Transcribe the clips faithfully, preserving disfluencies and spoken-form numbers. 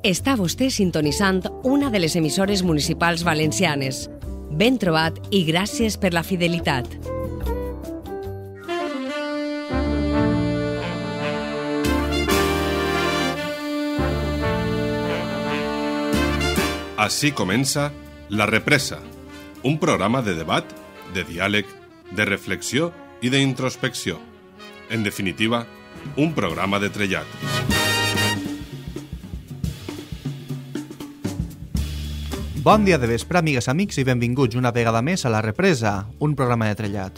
Està vostè sintonitzant una de les emissores municipals valencianes. Ben trobat i gràcies per la fidelitat. Així comença La Represa, un programa de debat, de diàleg, de reflexió i d'introspecció. En definitiva, un programa de trellat. Bon dia de vespre, amigues, amics, i benvinguts una vegada més a La Represa, un programa de trellat.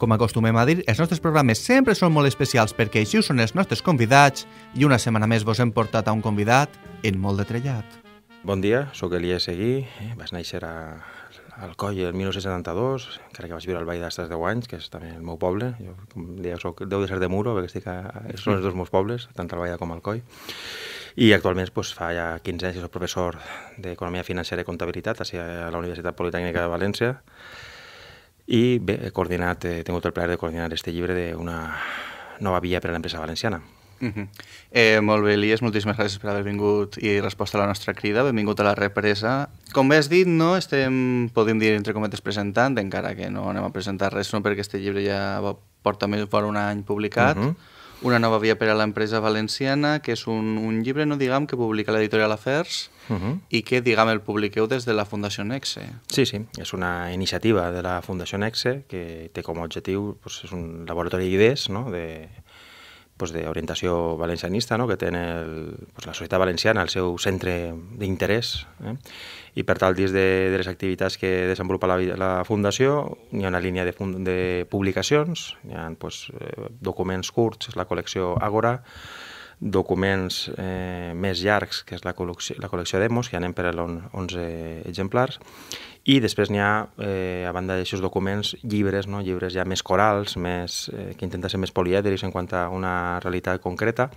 Com acostumem a dir, els nostres programes sempre són molt especials perquè així ho són els nostres convidats i una setmana més vos hem portat a un convidat en molt de trellat. Bon dia, sóc Elias Seguí, eh? vaig néixer a, al Coll el mil nou-cents setanta-dos, encara que vaig viure al Vall d'Uixó deu anys, que és també el meu poble. Jo, com deia, soc, deu de ser de Muro, perquè estic a, són els dos meus pobles, tant al Vall com al Coll. I actualment doncs, fa ja quinze anys que soc professor d'Economia Financera i Comptabilitat a la Universitat Politècnica de València i bé, he, coordinat, he tingut el plaer de coordinar este llibre d'una nova via per a l'empresa valenciana. Uh-huh. eh, molt bé, Elias, moltíssimes gràcies per haver vingut i resposta a la nostra crida. Benvingut a La Represa. Com bé has dit, no estem, podem dir, entre cometes, presentant, encara que no anem a presentar res, no, perquè este llibre ja porta més per un any publicat. Uh-huh. Una nova via per a l'empresa valenciana, que és un, un llibre, no diguem, que publica l'editorial Afers uh-huh. i que, diguem, el publiqueu des de la Fundació Nexe. Sí, sí, és una iniciativa de la Fundació Nexe que té com a objectiu, doncs, és un laboratori d'idees, no?, de, doncs, d'orientació valencianista, no?, que té doncs, la societat valenciana, el seu centre d'interès, eh? I per tal, dins de, de les activitats que desenvolupa la, la Fundació, hi ha una línia de, de publicacions, hi ha pues, documents curts, és la col·lecció Agora, documents eh, més llargs, que és la col·lecció, la col·lecció Demos, que anem per a onze exemplars, i després n'hi ha, eh, a banda d'aquests documents, llibres, no? llibres ja més corals, més, eh, que intenten ser més polièdrics en quant a una realitat concreta,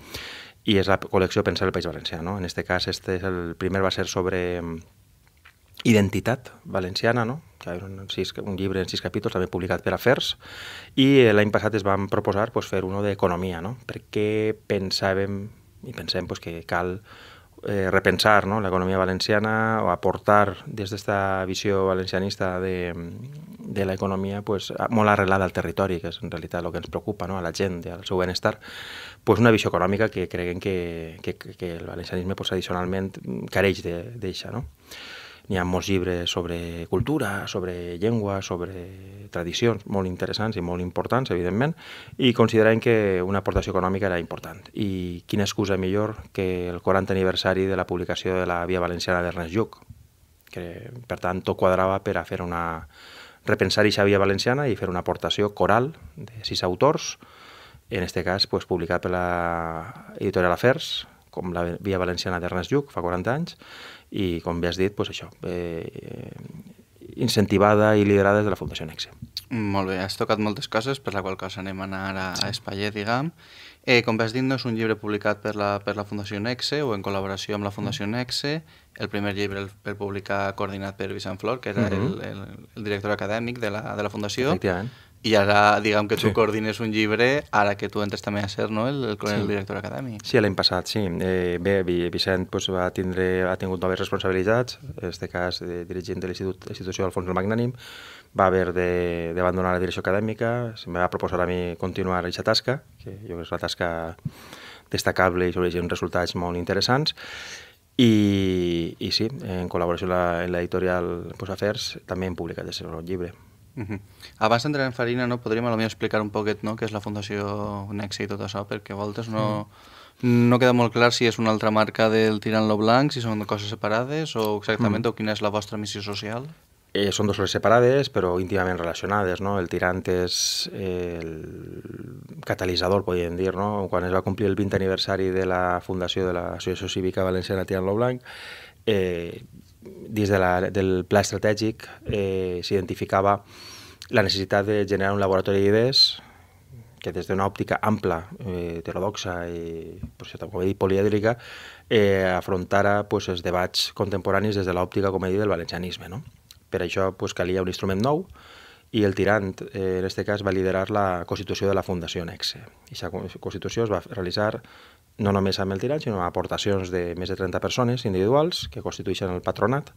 i és la col·lecció Pensar el País Valencià. No? En aquest cas, este és el primer va ser sobre identitat valenciana, no? Que era un, sis, un llibre en sis capítols, també publicat per Afers, i l'any passat es van proposar pues, fer uno d'economia, no? Perquè pensàvem, i pensem pues, que cal eh, repensar, no?, l'economia valenciana o aportar des d'esta visió valencianista de, de l'economia pues, molt arrelada al territori, que és en realitat el que ens preocupa, no?, a la gent, al seu benestar, pues, una visió econòmica que creguem que, que, que el valencianisme pues, tradicionalment careix d'eixa, no? N'hi ha molts llibres sobre cultura, sobre llengua, sobre tradicions, molt interessants i molt importants, evidentment, i considerem que una aportació econòmica era important. I quina excusa millor que el quarantè aniversari de la publicació de la Via Valenciana d'Ernest Lluch, que, per tant, tot quadrava per a fer una repensar aquesta Via Valenciana i fer una aportació coral de sis autors, en aquest cas pues, publicat per l'editorial Afers, com la Via Valenciana d'Ernest Lluch, fa quaranta anys, i, com bé has dit, doncs això, eh, incentivada i liderada des de la Fundació Nexe. Molt bé, has tocat moltes coses, per la qual cosa anem a anar a, sí. a Espaier, diguem. Eh, com bé has dit, no és un llibre publicat per la, per la Fundació Nexe o en col·laboració amb la Fundació Nexe. El primer llibre el, el publicar coordinat per Vicent Flor, que era uh-huh. el, el, el director acadèmic de la, de la Fundació. Efectivament. I ara, diguem que tu sí. coordines un llibre, ara que tu entres també a ser, no?, el, el, el sí. director acadèmic. Sí, l'any passat, sí. Eh, bé, Vicent pues, va tindre, ha tingut noves responsabilitats, en aquest cas eh, dirigint de l'institució Alfons el Magnànim, va haver d'abandonar la direcció acadèmica, se me va proposar a mi continuar aquesta tasca, que jo crec que és una tasca destacable i sobre uns resultats molt interessants. I, i sí, en col·laboració amb l'editorial pues, Afers, també hem publicat el seu llibre. Uh-huh. Abans d'entrar en farina, no, podríem potser explicar un poquet, no?, què és la Fundació Nexe i tot això, perquè a voltes no, mm. no queda molt clar si és una altra marca del Tirant Lo Blanc, si són coses separades o exactament mm. o quina és la vostra missió social. Eh, són dos coses separades però íntimament relacionades, no? El Tirant és eh, el catalitzador, podríem dir, no? Quan es va complir el vintè aniversari de la fundació de l'Associació Cívica Valenciana Tirant Lo Blanc, eh, dins de la, del pla estratègic eh, s'identificava la necessitat de generar un laboratori d'idees que des d'una òptica ampla, eh, heterodoxa i, com he dit, polièdrica, eh, afrontara pues, els debats contemporanis des de l'òptica, com he dit, del valencianisme, no? Per això pues, calia un instrument nou i el Tirant, eh, en aquest cas, va liderar la constitució de la Fundació Nexe. Aquesta constitució es va realitzar no només amb el Tirant, sinó amb aportacions de més de trenta persones individuals que constitueixen el patronat.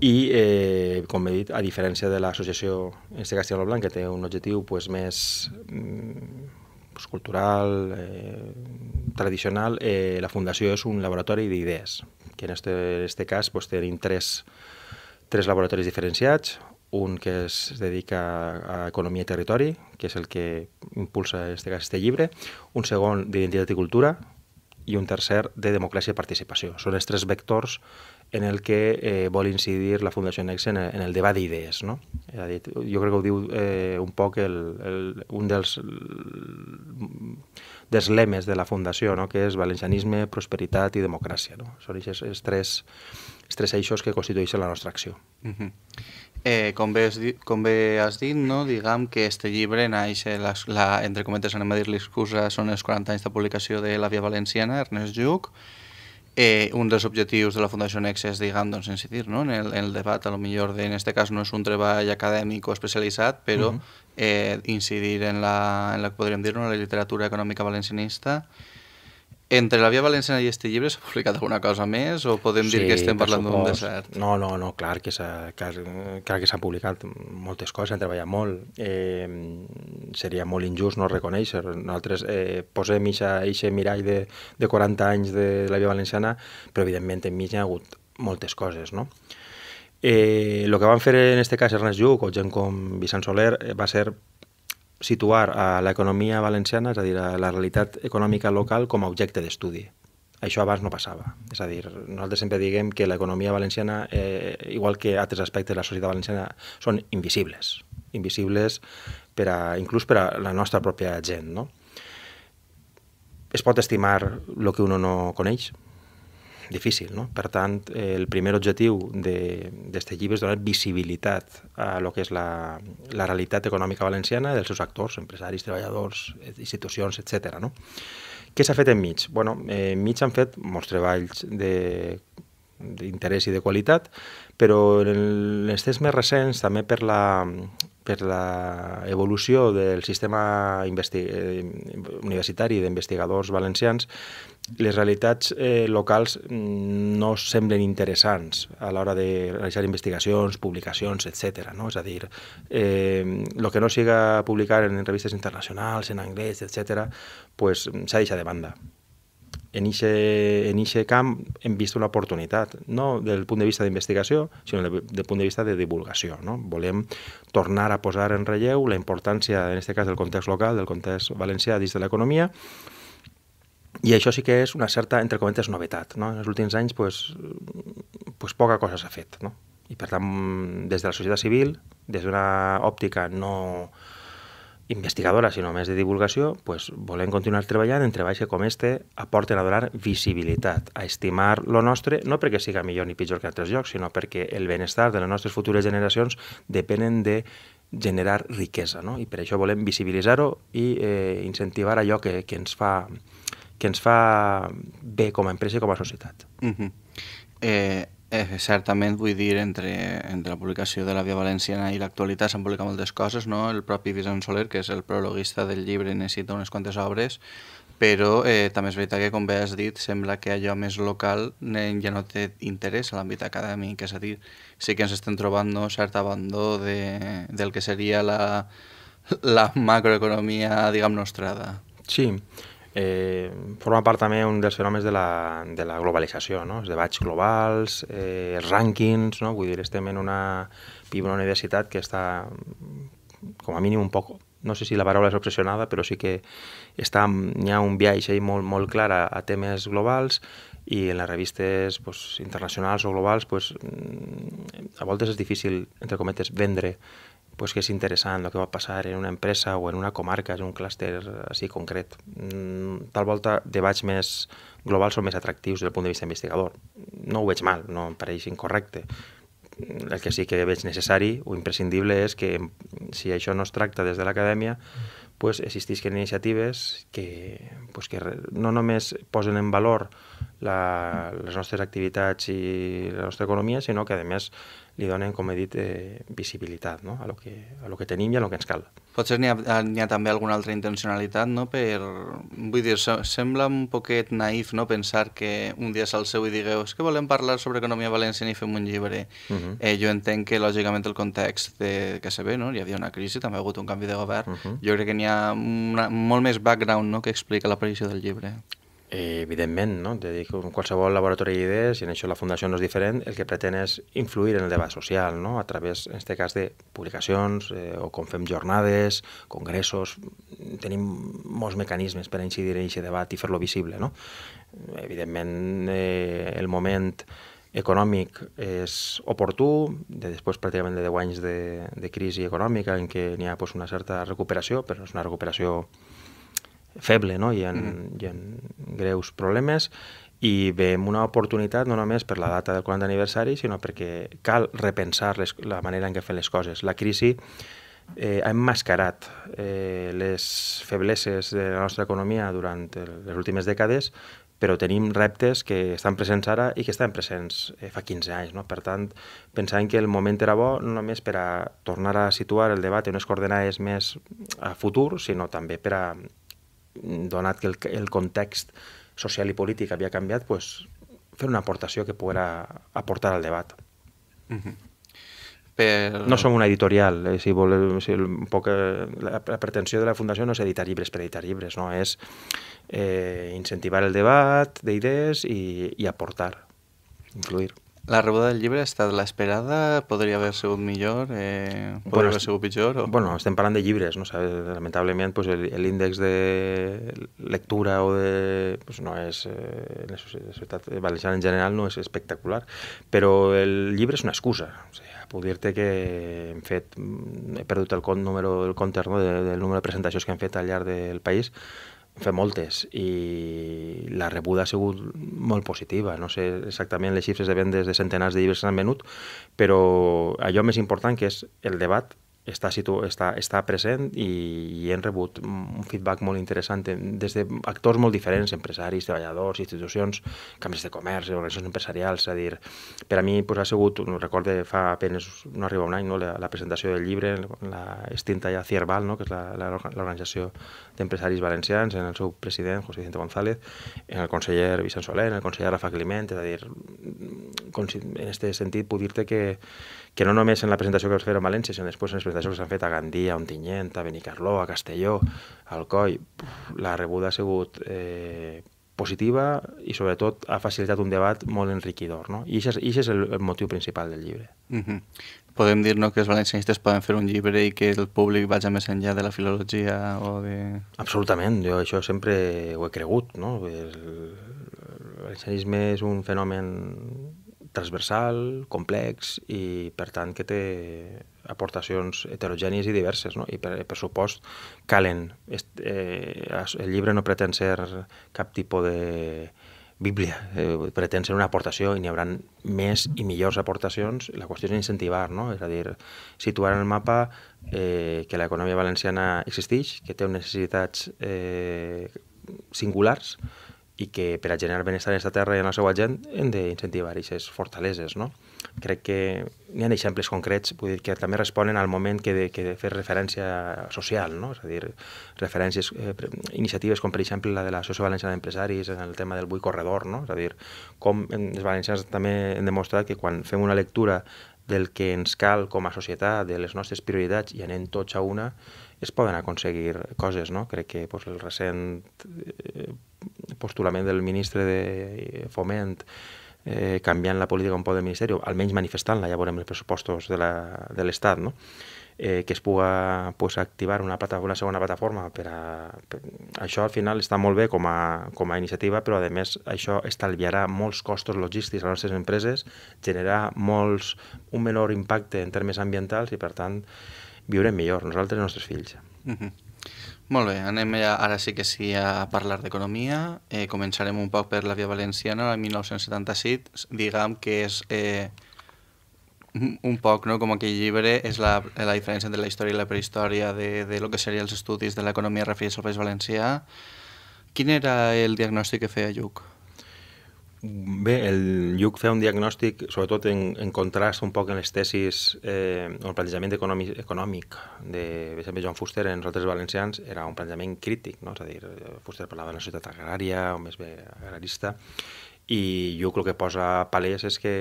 I, eh, com he dit, a diferència de l'associació Castelló Lo Blanc, que té un objectiu pues, més pues, cultural, eh, tradicional, eh, la Fundació és un laboratori d'idees, que en aquest cas pues, tenim tres, tres laboratoris diferenciats, un que es dedica a economia i territori, que és el que impulsa en aquest cas este llibre, un segon d'identitat i cultura i un tercer de democràcia i participació. Són els tres vectors en el que eh, vol incidir la Fundació Nexe en el, en el debat d'idees, no? Jo crec que ho diu eh, un poc el, el, un dels, dels lemes de la Fundació, no? Que és valencianisme, prosperitat i democràcia, no? Són aquests tres, tres eixos que constitueixen la nostra acció. Uh-huh. eh, com, bé es, com bé has dit, no? Diguem que este llibre naix, la, la, entre cometes anem a dir-li excusa, són els quaranta anys de publicació de la Via Valenciana, Ernest Lluch. Eh, un dels objectius de la Fundació Nexe és, diguem, doncs, incidir, no? En el, en el debat, a lo millor, de, en este cas no és un treball acadèmic o especialitzat, però uh-huh. eh, incidir en la, en la, podríem dir, no? En la literatura econòmica valencianista. Entre la Via Valenciana i este llibre s'ha publicat alguna cosa més o podem dir que estem parlant d'un desert? No, no, no, clar que s'han publicat moltes coses, s'han treballat molt. Eh, seria molt injust no reconèixer. Nosaltres eh, posem aquest mirall de, de quaranta anys de la Via Valenciana, però evidentment enmig hi ha hagut moltes coses, no? Eh, lo que van fer en este cas Ernest Lluch o gent com Vicent Soler va ser situar a l'economia valenciana, és a dir, a la realitat econòmica local, com a objecte d'estudi. Això abans no passava. És a dir, nosaltres sempre diguem que l'economia valenciana, eh, igual que altres aspectes de la societat valenciana, són invisibles. Invisibles per a, inclús per a la nostra pròpia gent, no? Es pot estimar el que uno no coneix? Difícil, no? Per tant, el primer objectiu d'aquest llibre és donar visibilitat a lo que és la, la realitat econòmica valenciana dels seus actors, empresaris, treballadors, institucions, etcètera, no? Què s'ha fet enmig? Bé, bueno, enmig han fet molts treballs d'interès i de qualitat, però en els temps més recents, també per la, per la evolució del sistema universitari d'investigadors valencians, les realitats eh, locals no semblen interessants a l'hora de realitzar investigacions, publicacions, etcètera, no? És a dir, eh, lo que no siga publicar en revistes internacionals, en anglès, etcètera, pues s'ha deixat de banda. En aquest camp hem vist una oportunitat, no del punt de vista d'investigació, sinó del, del punt de vista de divulgació, no? Volem tornar a posar en relleu la importància, en aquest cas, del context local, del context valencià dins de l'economia. I això sí que és una certa, entre cometes, novetat, no? En els últims anys, pues, pues poca cosa s'ha fet, no? I per tant, des de la societat civil, des d'una òptica no investigadora, sinó més de divulgació, pues, volem continuar treballant en treballs que com este aporten a donar visibilitat, a estimar lo nostre, no perquè siga millor ni pitjor que altres llocs, sinó perquè el benestar de les nostres futures generacions depenen de generar riquesa, no? I per això volem visibilitzar-ho i eh, incentivar allò que, que ens fa que ens fa bé com a empresa i com a societat. Uh-huh. eh, eh, certament, vull dir, entre, entre la publicació de la Via Valenciana i l'actualitat s'han publicat moltes coses, no? El propi Vicent Soler, que és el prologuista del llibre, necessita unes quantes obres, però eh, també és veritat que, com bé has dit, sembla que allò més local ja no té interès a l'àmbit acadèmic, és a dir, sí que ens estem trobant, no?, cert abandó de, del que seria la, la macroeconomia, diguem, nostrada. Sí. Eh, forma part també un dels fenòmens de la, de la globalització, no? Els debats globals, eh, els rànquings, no? Vull dir, estem en una, en una universitat que està, com a mínim, un poc, no sé si la paraula és obsessionada, però sí que està, hi ha un biaix ahí molt, molt clar a, a temes globals, i en les revistes pues, internacionals o globals pues, a voltes és difícil, entre cometes, vendre pues que és interessant el que va passar en una empresa o en una comarca, en un clúster així concret. Tal volta debats més globals són més atractius des del punt de vista investigador. No ho veig mal, no em pareix incorrecte. El que sí que veig necessari o imprescindible és que, si això no es tracta des de l'acadèmia, pues existisquen iniciatives que, pues que no només posen en valor la, les nostres activitats i la nostra economia, sinó que, a més, li donen, com he dit, visibilitat a lo que tenim i a lo que ens cal. Potser n'hi ha també alguna altra intencionalitat, per... Vull dir, sembla un poquet naïf pensar que un dia s'alceu i digueu és que volem parlar sobre economia valenciana i fem un llibre. Jo entenc que, lògicament, el context que se ve, hi havia una crisi, també hi ha hagut un canvi de govern. Jo crec que n'hi ha molt més background que explica l'aparició del llibre. Evidentment, no? Qualsevol laboratori d'idees, i en això la Fundació no és diferent, el que pretén és influir en el debat social, no? A través, en aquest cas, de publicacions, o com fem jornades, congressos... Tenim molts mecanismes per incidir en aquest debat i fer-lo visible, no? Evidentment, el moment econòmic és oportú, després pràcticament de deu anys de crisi econòmica en què hi ha una certa recuperació, però és una recuperació feble, no? Hi ha greus problemes i veiem una oportunitat no només per la data del quaranta aniversari, sinó perquè cal repensar la manera en què fem les coses. La crisi ha emmascarat les febleses de la nostra economia durant les últimes dècades, però tenim reptes que estan presents ara i que estaven presents fa quinze anys. Per tant, pensant que el moment era bo no només per a tornar a situar el debat en unes coordenades més a futur, sinó també per a, donat que el context social i polític havia canviat, fer una aportació que pogués aportar al debat. No som una editorial. La pretensió de la Fundació no és editar llibres per editar llibres, és incentivar el debat d'idees i aportar, influir. La rebuda del llibre ha estat l'esperada? Podria haver sigut millor? Podria haver sigut pitjor? Bueno, estem parlant de llibres. Lamentablement, l'índex de lectura o de... no és... en la societat valenciana en general no és espectacular, però el llibre és una excusa. Puc dir-te que hem fet... he perdut el compte del número de presentacions que hem fet al llarg del país. Hem fet moltes i la rebuda ha sigut molt positiva. No sé exactament les xifres de vendes de centenars de llibres que s'han venut, però allò més important, que és el debat, està present i hem rebut un feedback molt interessant des d'actors molt diferents, empresaris, treballadors, institucions, cambres de comerç, organitzacions empresarials. És a dir, per a mi ha sigut, recordo fa apenes, no arriba un any, la presentació del llibre, l'extinta ja Cierval, que és l'organització d'empresaris valencians, en el seu president, José Vicente González, en el conseller Vicent Soler, en el conseller Rafa Climent. És a dir, en aquest sentit puc dir-te que que no només en la presentació que vas fer a València, sinó després en les presentacions que s'han fet a Gandia, a Ontinyent, a Benicarló, a Castelló, al Coll, la rebuda ha sigut positiva i sobretot ha facilitat un debat molt enriquidor. I aquest és el motiu principal del llibre. Podem dir que els valencianistes poden fer un llibre i que el públic vagi més enllà de la filologia o de... Absolutament, jo això sempre ho he cregut. El valencianisme és un fenomen transversal, complex i, per tant, que té aportacions heterogènies i diverses. I, per supost, calen. El llibre no pretén ser cap tipus de bíblia, pretén ser una aportació i n'hi haurà més i millors aportacions. La qüestió és incentivar, és a dir, situar en el mapa que l'economia valenciana existeix, que té necessitats singulars i que per a generar benestar en aquesta terra i en la seva gent hem d'incentivar aquestes fortaleses. Crec que hi ha exemples concrets que també responen al moment de fer referència social, és a dir, referències, iniciatives com per exemple la de l'Associació Valenciana d'Empresaris en el tema del Vull Corredor, és a dir, com els valencians també hem demostrat que quan fem una lectura del que ens cal com a societat, de les nostres prioritats, i anem tots a una, es poden aconseguir coses. Crec que el recent postulament del ministre de Foment canviant la política un poc del ministeri, almenys manifestant-la, ja veurem els pressupostos de l'Estat, que es pugui activar una segona plataforma. Això al final està molt bé com a iniciativa, però a més això estalviarà molts costos logístics a les nostres empreses, generarà un menor impacte en termes ambientals i per tant viurem millor nosaltres i els nostres fills. Molt bé, anem ara sí que sí a parlar d'economia. Començarem un poc per la Via Valenciana, el mil nou-cents setanta-sis. Diguem que és un poc com aquell llibre, és la diferència entre la història i la prehistòria de lo que serien els estudis de l'economia referits al País Valencià. Quin era el diagnòstic que feia Lluch? Bé, el Lluch feia un diagnòstic, sobretot en, en contrast un poc en les tesis eh, el plantejament econòmic, econòmic de sempre Joan Fuster en Nosaltres Valencians era un plantejament crític, no? És a dir, Fuster parlava d'una societat agrària, o més bé agrarista, i Lluch el que posa palès és que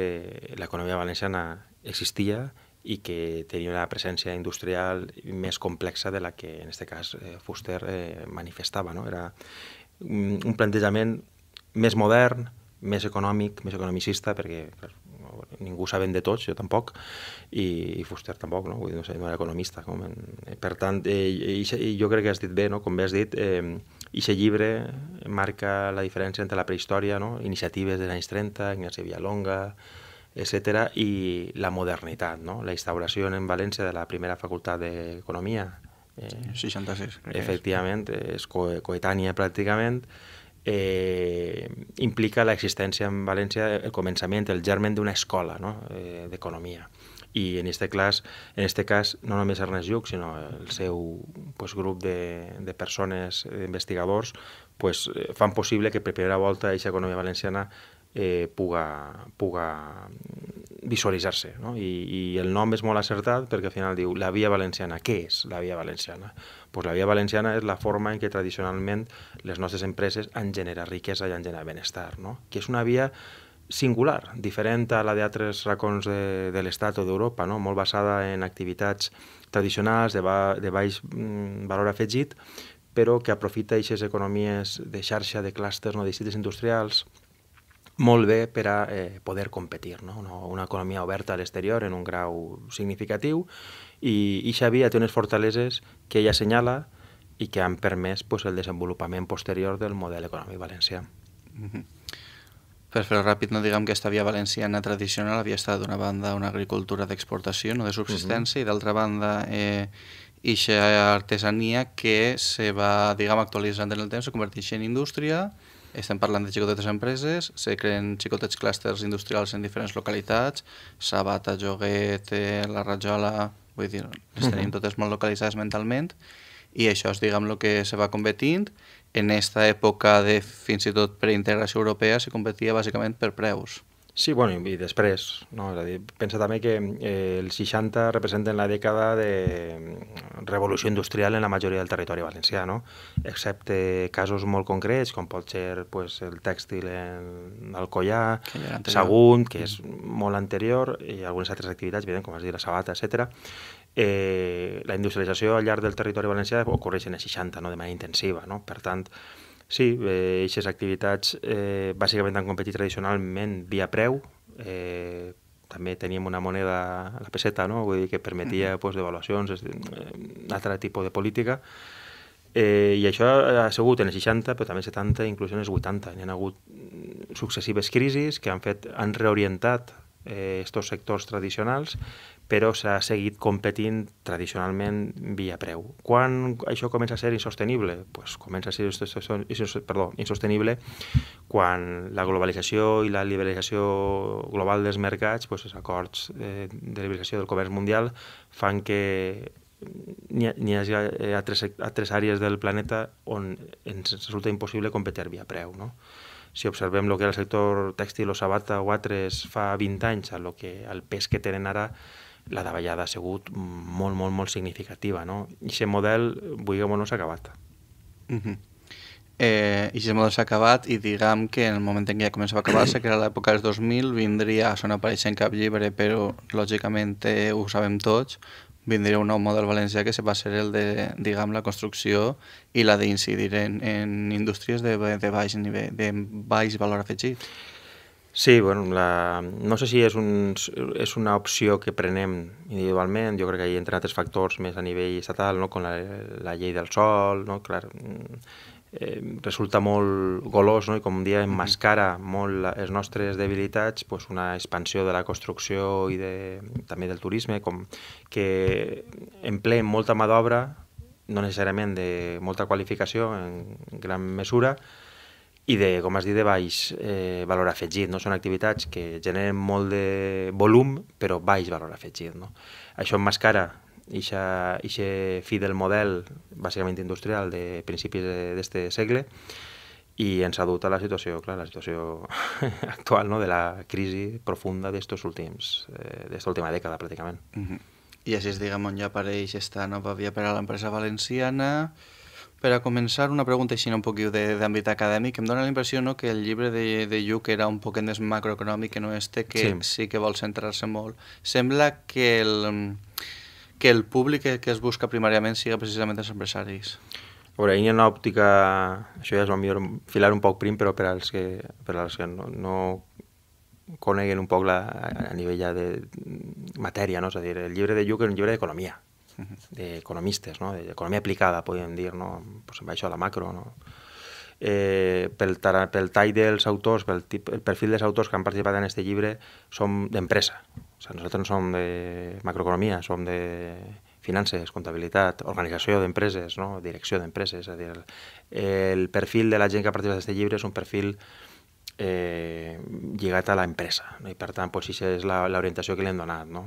l'economia valenciana existia i que tenia una presència industrial més complexa de la que, en aquest cas, Fuster eh, manifestava, no? Era un plantejament més modern, més econòmic, més economicista, perquè ningú saben de tots, jo tampoc, i Fuster tampoc, no? Vull dir, no sé, no era economista. Com en... Per tant, eh, i jo crec que has dit bé, no? Com bé has dit, eh, aquest llibre marca la diferència entre la prehistòria, no? Iniciatives dels anys trenta, Ignasi Villalonga, etcètera, i la modernitat, no? La instauració en València de la primera facultat d'Economia, eh, seixanta-sis, crec que és. Efectivament, és coetània pràcticament, Eh, implica l'existència en València, el començament, el germen d'una escola, no? eh, d'economia. I en este, cas, en este cas no només Ernest Lluch, sinó el seu pues, grup de, de persones, investigadors, pues, fan possible que per primera volta aquesta economia valenciana eh, puga, puga visualitzar-se. No? I, I el nom és molt acertat perquè al final diu la Via Valenciana. Què és la Via Valenciana? Pues la Via Valenciana és la forma en què tradicionalment les nostres empreses han generat riquesa i han generat benestar, no? Que és una via singular, diferent a la d'altres racons de, de l'Estat o d'Europa, no? Molt basada en activitats tradicionals de, ba, de baix mm, valor afegit, però que aprofita aquestes economies de xarxa, de clústers, no? De districtes industrials, molt bé per a eh, poder competir, no? Una, una economia oberta a l'exterior en un grau significatiu, i aquesta via té unes fortaleses que ella assenyala i que han permès pues, el desenvolupament posterior del model econòmic valencià. Mm-hmm. Per fer-ho ràpid, no diguem que aquesta via valenciana tradicional havia estat d'una banda una agricultura d'exportació, no de subsistència, mm-hmm. i d'altra banda eh, eixa artesania que se va, diguem, actualitzant en el temps, se converteix en indústria. Estem parlant de xicotetes empreses, se creen xicotets clústers industrials en diferents localitats, Sabata, Joguet, La Rajola... Vull dir, les tenim totes molt localitzades mentalment, i això és, diguem, el que se va competint. En aquesta època de, fins i tot, preintegració europea, se competia bàsicament per preus. Sí, bueno, i després, no? És a dir, pensa també que eh, els seixanta representen la dècada de revolució industrial en la majoria del territori valencià, no? Excepte casos molt concrets, com pot ser pues, el tèxtil en Alcoyà, Sagunt, que és molt anterior, i algunes altres activitats, evident, com has dit, la sabata, etcètera. Eh, la industrialització al llarg del territori valencià ocorreix en els seixanta, no? De manera intensiva, no? Per tant, sí, eh, aquestes activitats eh, bàsicament han competit tradicionalment via preu. Eh, també teníem una moneda, la peseta, no? Vull dir que permetia mm-hmm. pues, devaluacions, un altre tipus de política. Eh, I això ha sigut en els seixanta, però també en els setanta, inclús en els vuitanta. Hi ha hagut successives crisis que han fet, han reorientat aquests eh, sectors tradicionals, però s'ha seguit competint tradicionalment via preu. Quan això comença a ser insostenible? Pues comença a ser perdó, insostenible quan la globalització i la liberalització global dels mercats, pues, els acords eh, de liberalització del comerç mundial, fan que n'hi hagi altres, altres àrees del planeta on ens resulta impossible competir via preu, no? Si observem el que era el sector tèxtil o sabata o altres fa vint anys, el que, el pes que tenen ara, la davallada ha sigut molt, molt, molt significativa, no? I aquest model, diguem-ho, no s'ha acabat. Uh-huh. eh, I aquest model s'ha acabat, i diguem que en el moment en què ja començava a acabar-se, que era l'època dels dos mil, vindria, això no apareix en cap llibre, però lògicament eh, ho sabem tots, vindria un nou model valencià que va ser el de, diguem, la construcció i la d'incidir en, en indústries de, de baix nivell, de baix valor afegit. Sí, bueno, la... no sé si és, un, és una opció que prenem individualment. Jo crec que hi entren altres factors més a nivell estatal, no? Com la, la llei del sòl, no? Clar, eh, resulta molt golós, no? I com dia emmascara molt les nostres debilitats, pues una expansió de la construcció i de, també del turisme, com que empleen molta mà d'obra, no necessàriament de molta qualificació en gran mesura, i de, com has dit, de baix eh, valor afegit, no? Són activitats que generen molt de volum, però baix valor afegit, no? Això emmascara aquest fi del model, bàsicament industrial, de principis d'este segle, i ens ha dut a la situació, clar, la situació actual, no?, de la crisi profunda d'estos últims, eh, d'esta última dècada, pràcticament. Uh-huh. I així, diguem, ja apareix esta nova via per a l'empresa valenciana. Per a començar, una pregunta així un poc d'àmbit acadèmic. Em dóna la impressió, no?, que el llibre de, de Lluch era un poc més macroeconòmic que no este, que sí, sí que vol centrar-se molt. Sembla que el, que el públic que es busca primàriament siga precisament els empresaris. A veure, hi ha una òptica, això ja és el millor filar un poc prim, però per als que, per als que no, no coneguen un poc la, a nivell ja de matèria, no? És a dir, el llibre de Lluch és un llibre d'economia, d'economistes, no?, d'economia aplicada, podríem dir, no?, pues, això, la macro, no? Eh, pel, pel tall dels autors, pel tip, el perfil dels autors que han participat en aquest llibre, som d'empresa. O sigui, nosaltres no som de macroeconomia, som de finances, comptabilitat, organització d'empreses, no?, direcció d'empreses. És a dir, el perfil de la gent que ha participat d'aquest llibre és un perfil eh, lligat a l'empresa, no?, i per tant, doncs, això és l'orientació que li hem donat, no?,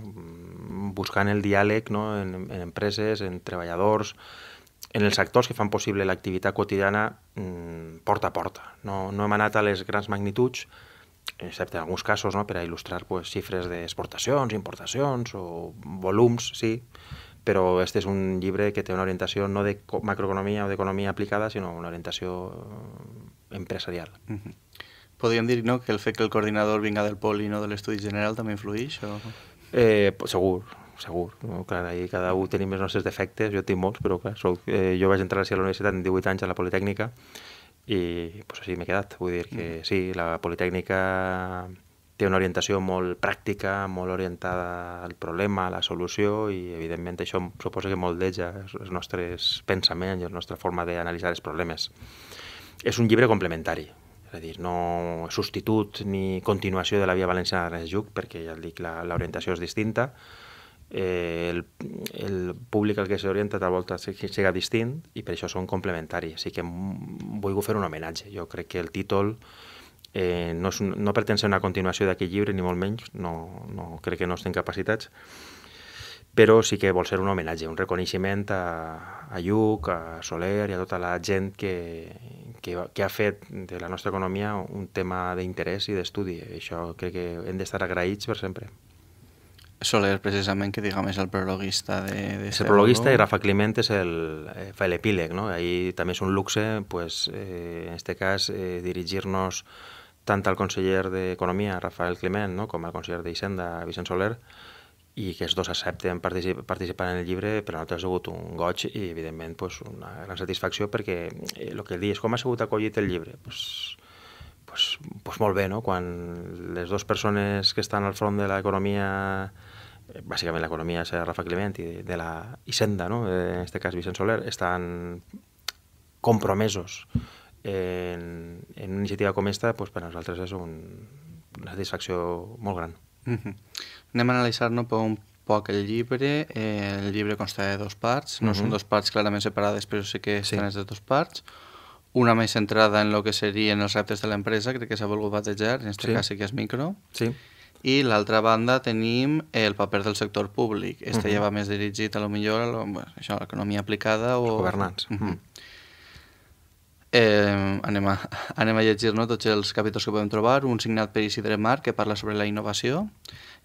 buscant el diàleg, no?, en, en empreses, en treballadors, en els sectors que fan possible l'activitat quotidiana porta a porta. No, no hem anat a les grans magnituds, excepte en alguns casos, no?, per a il·lustrar, pues, xifres d'exportacions, importacions o volums, sí, però aquest és un llibre que té una orientació no de macroeconomia o d'economia aplicada, sinó una orientació empresarial. Mm-hmm. Podríem dir, no?, que el fet que el coordinador vinga del poli, no de l'estudi general, també influeix? O... Eh, segur, segur. No? Clar, ahí cada un tenim els nostres defectes, jo tinc molts, però clar, soc, eh, jo vaig entrar a la universitat en divuit anys a la Politècnica i pues, així m'he quedat. Vull dir que mm. sí, la Politècnica té una orientació molt pràctica, molt orientada al problema, a la solució, i evidentment això suposo que moldeja els nostres pensaments i la nostra forma d'analitzar els problemes. És un llibre complementari, és a dir, no és substitut ni continuació de la Via Valenciana d'Ernest Lluch, perquè ja dic, l'orientació és distinta, eh, el, el públic al que s'orienta tal volta siga distint, i per això són complementaris. Així que vull fer un homenatge. Jo crec que el títol Eh, no, és, no pretén ser una continuació d'aquest llibre, ni molt menys, no, no, crec que no estem capacitats, però sí que vol ser un homenatge, un reconeixement a, a Lluch, a Soler i a tota la gent que, que, que ha fet de la nostra economia un tema d'interès i d'estudi. Això crec que hem d'estar agraïts per sempre. Soler, precisament, que diguem és el prologuista de... de és el prologuista o... i Rafa Climent és el, el epíleg, no? Ahí també és un luxe, pues, eh, en este cas, eh, dirigir-nos tant al conseller d'Economia, Rafael Climent, no?, com al conseller d'Hisenda, Vicent Soler, i que els dos accepten particip participar en el llibre, però nosaltres ha sigut un goig i, evidentment, pues, una gran satisfacció, perquè el eh, que dius, com ha sigut acollit el llibre? Pues, pues, pues molt bé, no?, quan les dues persones que estan al front de l'economia, bàsicament l'economia és Rafa Climent i de la Hisenda, no?, en este cas Vicent Soler, estan compromesos En, en una iniciativa com esta, pues, per nosaltres és un, una satisfacció molt gran. Mm-hmm. Anem a analitzar-nos un poc el llibre. Eh, el llibre consta de dos parts, no mm-hmm. són dos parts clarament separades, però sí que estan sí. de dos parts. Una més centrada en el que serien els reptes de l'empresa, crec que s'ha volgut batejar, en aquest sí. cas sí que és micro. Sí. I l'altra banda tenim el paper del sector públic. Este mm-hmm. ja va més dirigit a lo millor a l'economia bueno, aplicada o... Els governants. Mm-hmm. Eh, anem a, anem a llegir, no?, tots els capítols que podem trobar. Un signat per Isidre Marc, que parla sobre la innovació.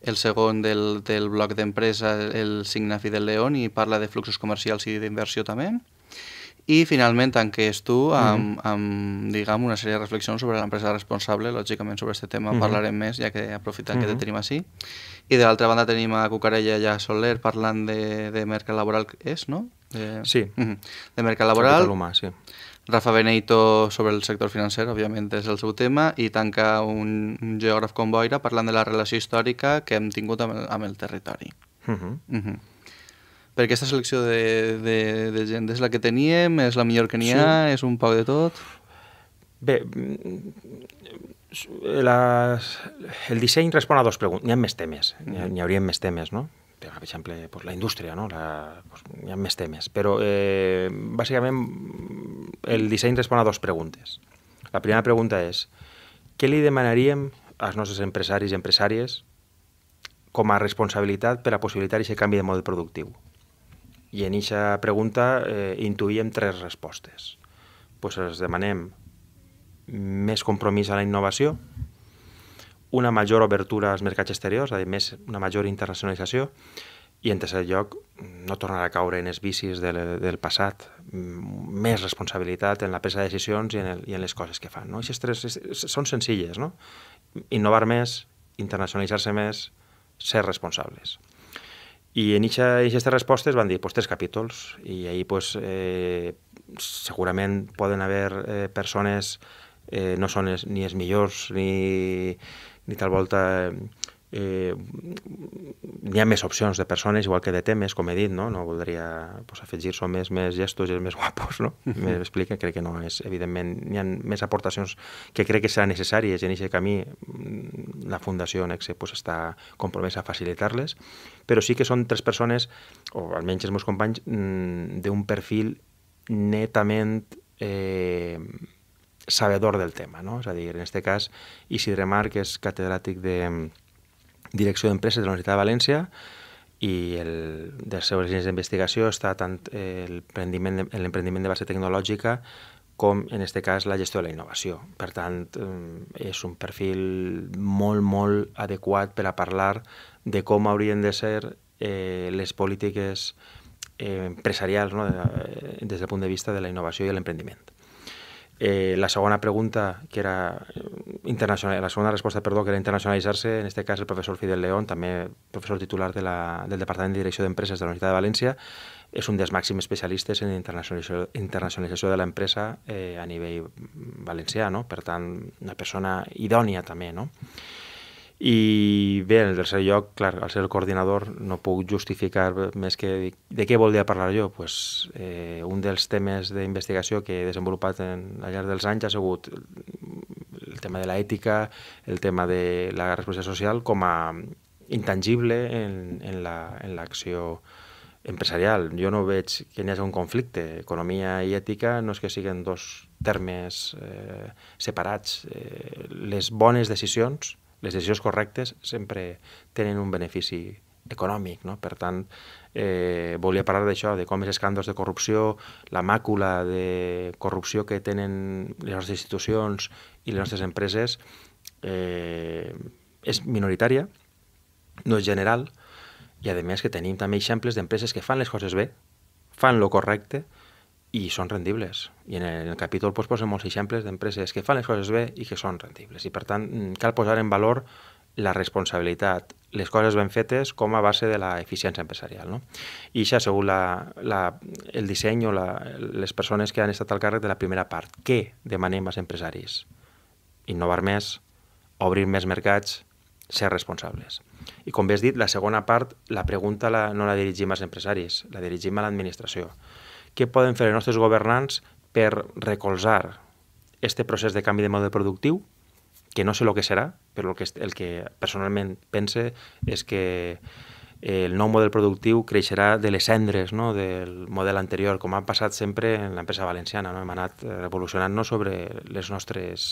El segon del, del bloc d'empresa, el signa Fidel León, i parla de fluxos comercials i d'inversió també. I finalment tanques tu amb, mm-hmm. amb diguem, una sèrie de reflexions sobre l'empresa responsable. Lògicament sobre aquest tema mm-hmm. parlarem més, ja que aprofitant mm-hmm. que te tenim així. I de l'altra banda tenim a Cucarella i a Soler parlant de, de mercat laboral, és, no? De... Sí. Mm-hmm. De mercat laboral. Capital humà, sí. Rafa Benito sobre el sector financer, òbviament és el seu tema, i tanca un, un geògraf com Boira parlant de la relació històrica que hem tingut amb el, amb el territori. Uh-huh. Uh-huh. Per aquesta selecció de, de, de gent és la que teníem, és la millor que n'hi ha, sí. és un poc de tot... Bé, la, el disseny respon a dos preguntes. N'hi ha més temes, n'hi haurien més temes, no? Per exemple, pues, la indústria, no? La, pues, hi ha més temes, però eh, bàsicament el disseny respon a dues preguntes. La primera pregunta és què li demanaríem als nostres empresaris i empresàries com a responsabilitat per a possibilitar aquest canvi de model productiu? I en aquesta pregunta eh, intuïem tres respostes. Pues els demanem més compromís a la innovació, una major obertura als mercats exteriors, a més, una major internacionalització, i en tercer lloc, no tornar a caure en els vicis del, del passat, més responsabilitat en la presa de decisions i en, el, i en les coses que fan. No? Aquestes tres són senzilles, no? Innovar més, internacionalitzar-se més, ser responsables. I en aquestes respostes van dir pues, tres capítols, i ahir pues, eh, segurament poden haver eh, persones eh, no són es, ni els millors ni, ni tal volta... Eh, hi ha més opcions de persones igual que de temes, com he dit, no, no voldria pues, afegir més, més gestos i més guapos, no? M'explica, crec que no és, evidentment hi ha més aportacions que crec que seran necessàries, i en aquest camí la Fundació Nexe pues, està compromesa a facilitar-les, però sí que són tres persones, o almenys els meus companys, d'un perfil netament eh, sabedor del tema, no? És a dir, en aquest cas Isidre Marc és catedràtic de Direcció d'Empreses de la Universitat de València, i el, de les seves línies d'investigació està tant l'emprendiment de base tecnològica com, en aquest cas, la gestió de la innovació. Per tant, és un perfil molt, molt adequat per a parlar de com haurien de ser eh, les polítiques eh, empresarials, no? de, des del punt de vista de la innovació i l'emprendiment. Eh, la segona pregunta, que era internacional, la segona resposta, perdó, que era internacionalitzar-se, en aquest cas el professor Fidel León, també professor titular de la, del Departament de Direcció d'Empreses de la Universitat de València, és un dels màxims especialistes en internacionalització, internacionalització de l'empresa eh, a nivell valencià, no? Per tant, una persona idònia també, no? I bé, en el tercer lloc, clar, al ser el coordinador no puc justificar més que de què volia parlar jo. Pues, eh, un dels temes d'investigació que he desenvolupat en, al llarg dels anys ha sigut el tema de l'ètica, el tema de la responsabilitat social com a intangible en, en l'acció empresarial. Jo no veig que n'hi hagi un conflicte. Economia i ètica no és que siguin dos termes eh, separats. Eh, les bones decisions, les decisions correctes sempre tenen un benefici econòmic, no? Per tant, eh, volia parlar d'això, de com els escàndols de corrupció, la màcula de corrupció que tenen les nostres institucions i les nostres empreses eh, és minoritària, no és general, i a més que tenim també exemples d'empreses que fan les coses bé, fan lo correcte, i són rendibles. I en el, en el capítol pues, posen molts exemples d'empreses que fan les coses bé i que són rendibles. I per tant, cal posar en valor la responsabilitat, les coses ben fetes com a base de l'eficiència empresarial, no? I això segur la, la, el disseny o la, les persones que han estat al càrrec de la primera part. Què demanem als empresaris? Innovar més, obrir més mercats, ser responsables. I com bé has dit, la segona part, la pregunta la, no la dirigim als empresaris, la dirigim a l'administració. Què poden fer els nostres governants per recolzar este procés de canvi de model productiu, que no sé el que serà, però el que, el que personalment pense és que el nou model productiu creixerà de les cendres, no? Del model anterior, com ha passat sempre en l'empresa valenciana, no? Hem anat revolucionant-nos sobre les nostres,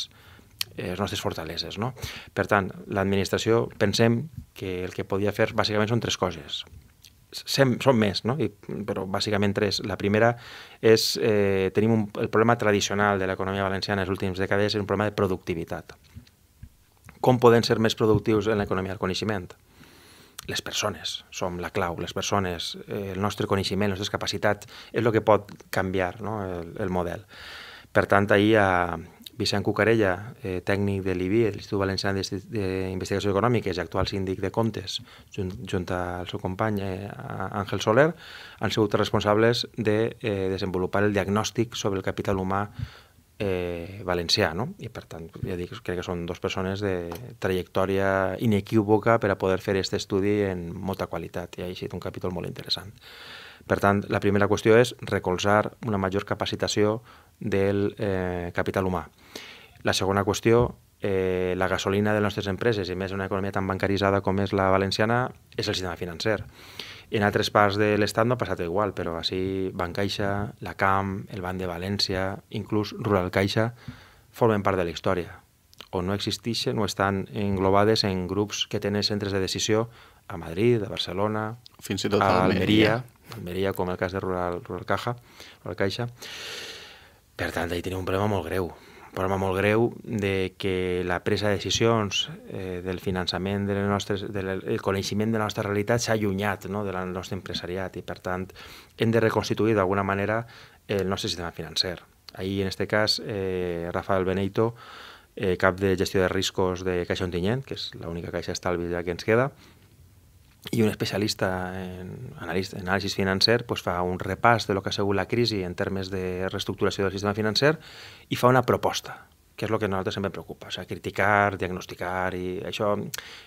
les nostres fortaleses, no? Per tant, l'administració pensem que el que podia fer bàsicament són tres coses. Sem, són més, no? I, però bàsicament tres. La primera és eh, tenim un, el problema tradicional de l'economia valenciana en les últimes dècades és un problema de productivitat. Com podem ser més productius en l'economia del coneixement? Les persones som la clau, les persones, eh, el nostre coneixement, les nostres capacitats, és el que pot canviar, no? el, el model. Per tant, ahir a Vicent Cucarella, eh, tècnic de l'I B I, l'Institut Valencià d'Investigació Econòmica, i actual síndic de comptes, junt, junt al seu company eh, Ángel Soler, han sigut responsables de eh, desenvolupar el diagnòstic sobre el capital humà eh, valencià, no? I per tant, ja dic, crec que són dues persones de trajectòria inequívoca per a poder fer aquest estudi en molta qualitat, i ha sigut un capítol molt interessant. Per tant, la primera qüestió és recolzar una major capacitació del eh, capital humà. La segona qüestió, eh, la gasolina de les nostres empreses, i més una economia tan bancaritzada com és la valenciana, és el sistema financer. En altres parts de l'Estat no ha passat igual, però així Bancaixa, la CAM, el Banc de València, inclús Rural Caixa, formen part de la història, o no existeixen o estan englobades en grups que tenen centres de decisió a Madrid, a Barcelona, fins i tot a Almeria, Almeria, com el cas de Rural, Rural, Caja, Rural Caixa. Per tant, ahí tenim un problema molt greu, problema molt greu de que la presa de decisions eh, del finançament, de les nostres, del el coneixement de la nostra realitat s'ha allunyat, no?, de la nostra empresariat, i per tant hem de reconstituir d'alguna manera el nostre sistema financer. Ahir, en este cas, eh, Rafael Beneito, eh, cap de gestió de riscos de Caixa Ontinyent, que és l'única caixa estalvi ja que ens queda, i un especialista en anàlisi financer pues, fa un repàs de lo que ha sigut la crisi en termes de reestructuració del sistema financer i fa una proposta, que és el que a nosaltres sempre preocupa. O sigui, criticar, diagnosticar, i això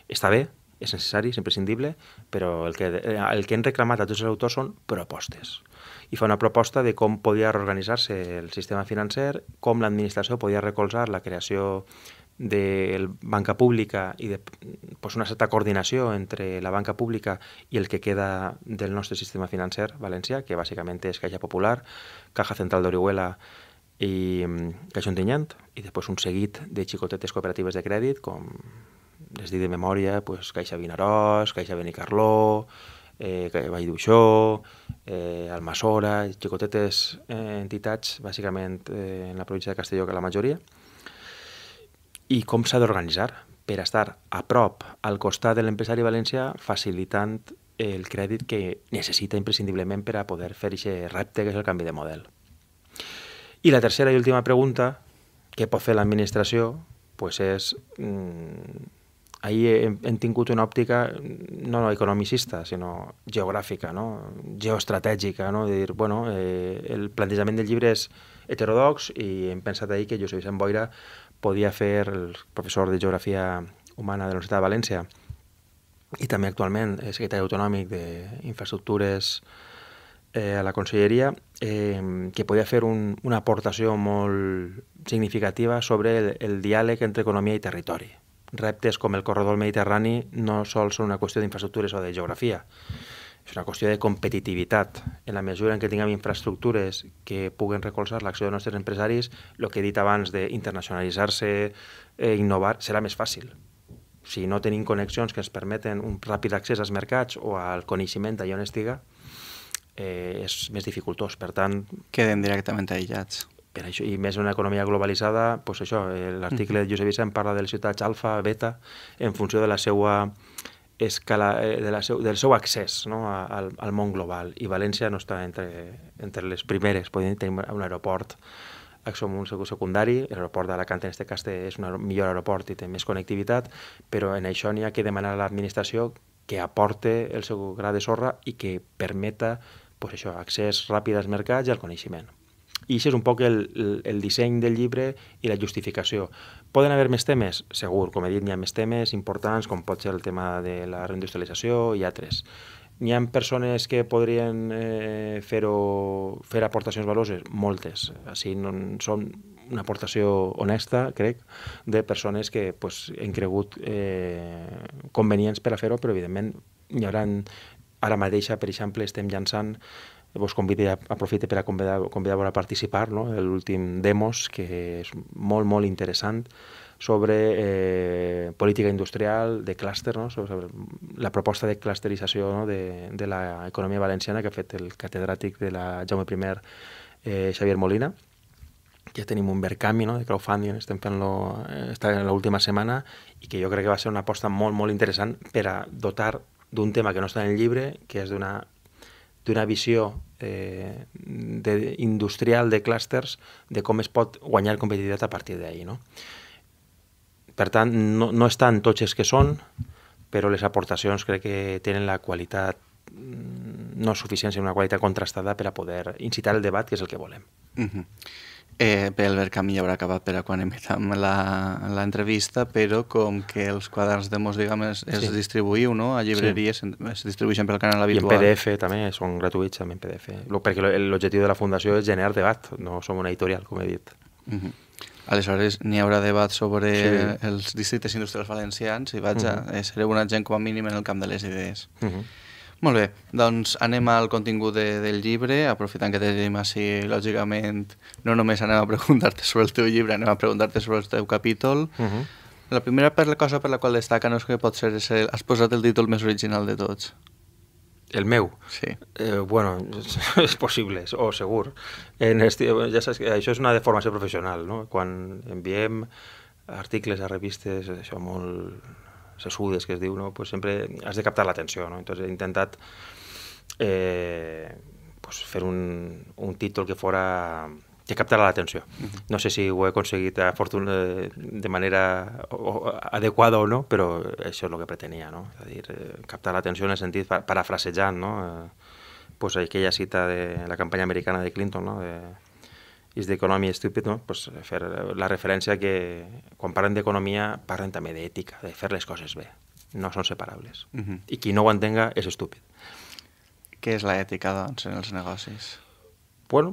està bé, és necessari, és imprescindible, però el que, el que hem reclamat a tots els autors són propostes. I fa una proposta de com podia reorganitzar-se el sistema financer, com l'administració podia recolzar la creació de banca pública i de pues, una certa coordinació entre la banca pública i el que queda del nostre sistema financer valencià, que bàsicament és Caixa Popular, Caja Central d'Orihuela i Caixa Ontinyent, i després un seguit de xicotetes cooperatives de crèdit, com les dic de memòria, pues, Caixa Vinaròs, Caixa Benicarló, eh, Vall d'Uixó, eh, Almassora, xicotetes eh, entitats, bàsicament eh, en la província de Castelló, que la majoria, i com s'ha d'organitzar per estar a prop, al costat de l'empresari valencià, facilitant el crèdit que necessita imprescindiblement per a poder fer aquest repte, que és el canvi de model. I la tercera i última pregunta, què pot fer l'administració, pues és... Mm, ahir hem, hem tingut una òptica no economicista, sinó geogràfica, no? Geoestratègica, no? De dir, bueno, eh, el plantejament del llibre és heterodox, i hem pensat ahir que José Vicente Boira podia fer, el professor de Geografia Humana de la Universitat de València i també actualment secretari autonòmic d'Infraestructures eh, a la Conselleria, eh, que podia fer un, una aportació molt significativa sobre el, el diàleg entre economia i territori. Reptes com el corredor mediterrani no sols són una qüestió d'infraestructures o de geografia, és una qüestió de competitivitat. En la mesura en què tinguem infraestructures que puguen recolzar l'acció dels nostres empresaris, el que he dit abans d'internacionalitzar-se, eh, innovar, serà més fàcil. Si no tenim connexions que ens permeten un ràpid accés als mercats o al coneixement d'allà on estiga, eh, és més dificultós. Per tant... Quedem directament aïllats. Per això, i més en una economia globalitzada, doncs això, l'article de José Vicente parla de les ciutats alfa, beta, en funció de la seva... escala, de la seu, del seu accés, no?, al, al món global. I València no està entre, entre les primeres. Podem tenir un aeroport amb un secundari, l'aeroport d'Alacant en aquest cas és un millor aeroport i té més connectivitat, però en això n'hi ha que demanar a l'administració que aporte el seu gra de sorra i que permeta pues, això, accés ràpid als mercats i al coneixement. I això és un poc el, el, el disseny del llibre i la justificació. Poden haver més temes? Segur, com he dit, n'hi ha més temes importants, com pot ser el tema de la reindustrialització i altres. N'hi ha persones que podrien eh, fer, o, fer aportacions valuoses? Moltes. Així no, són una aportació honesta, crec, de persones que pues, han cregut eh, convenients per a fer-ho, però evidentment hi haurà... Ara mateix, per exemple, estem llançant... Vos convide, aprofite per a convidar-vos a participar, no?, de l'últim Demos, que és molt, molt interessant, sobre eh, política industrial de clúster, no?, sobre la proposta de clusterització, no?, de, de l'economia valenciana que ha fet el catedràtic de la Jaume primer, eh, Xavier Molina. Ja tenim un verkami, no?, de crowdfunding, estem fent-lo l'última setmana, i que jo crec que va ser una aposta molt, molt interessant per a dotar d'un tema que no està en el llibre, que és d'una... d'una visió eh, de, industrial de clústers, de com es pot guanyar competitivitat a partir d'ahí, no? Per tant, no, no estan tots els que són, però les aportacions crec que tenen la qualitat no suficient, sinó una qualitat contrastada per a poder incitar el debat, que és el que volem. Mm-hmm. Eh, bé, Albert, que a mi ja haurà acabat per a quan emetam l'entrevista, però com que els quaderns de Mos, diguem, es, es sí. distribuïu, no?, a llibreries, sí. es distribueixen pel canal habitual. I en P D F també, són gratuïts també en P D F. Perquè l'objectiu de la Fundació és generar debat, no som una editorial, com he dit. Uh-huh. Aleshores, n'hi haurà debat sobre sí. els districtes industrials valencians i vaig a, uh-huh. sereu un agent com a mínim en el camp de les idees. Uh-huh. Molt bé, doncs anem al contingut de, del llibre, aprofitant que tenim així, lògicament, no només anem a preguntar-te sobre el teu llibre, anem a preguntar-te sobre el teu capítol. Uh-huh. La primera per la cosa per la qual destaca no és que pot ser, és el, has posat el títol més original de tots. El meu? Sí. Eh, bueno, és possible, o segur. En esti... Ja saps que això és una deformació professional, no? Quan enviem articles a revistes, això molt sesudes que es diu, no? Pues sempre has de captar l'atenció, no? Entonces he intentat eh, pues fer un, un títol que fora... que captarà l'atenció. No sé si ho he aconseguit de manera adequada o no, però això és el que pretenia, no? És a dir, captar l'atenció en el sentit parafrasejant, no? Pues aquella cita de la campanya americana de Clinton, no? Is the economy stupid, no? Pues fer la referència que quan parlen d'economia parlen també d'ètica, de fer les coses bé. No són separables. I qui no ho entenga és estúpid. Què és l'ètica, doncs, en els negocis? Bueno,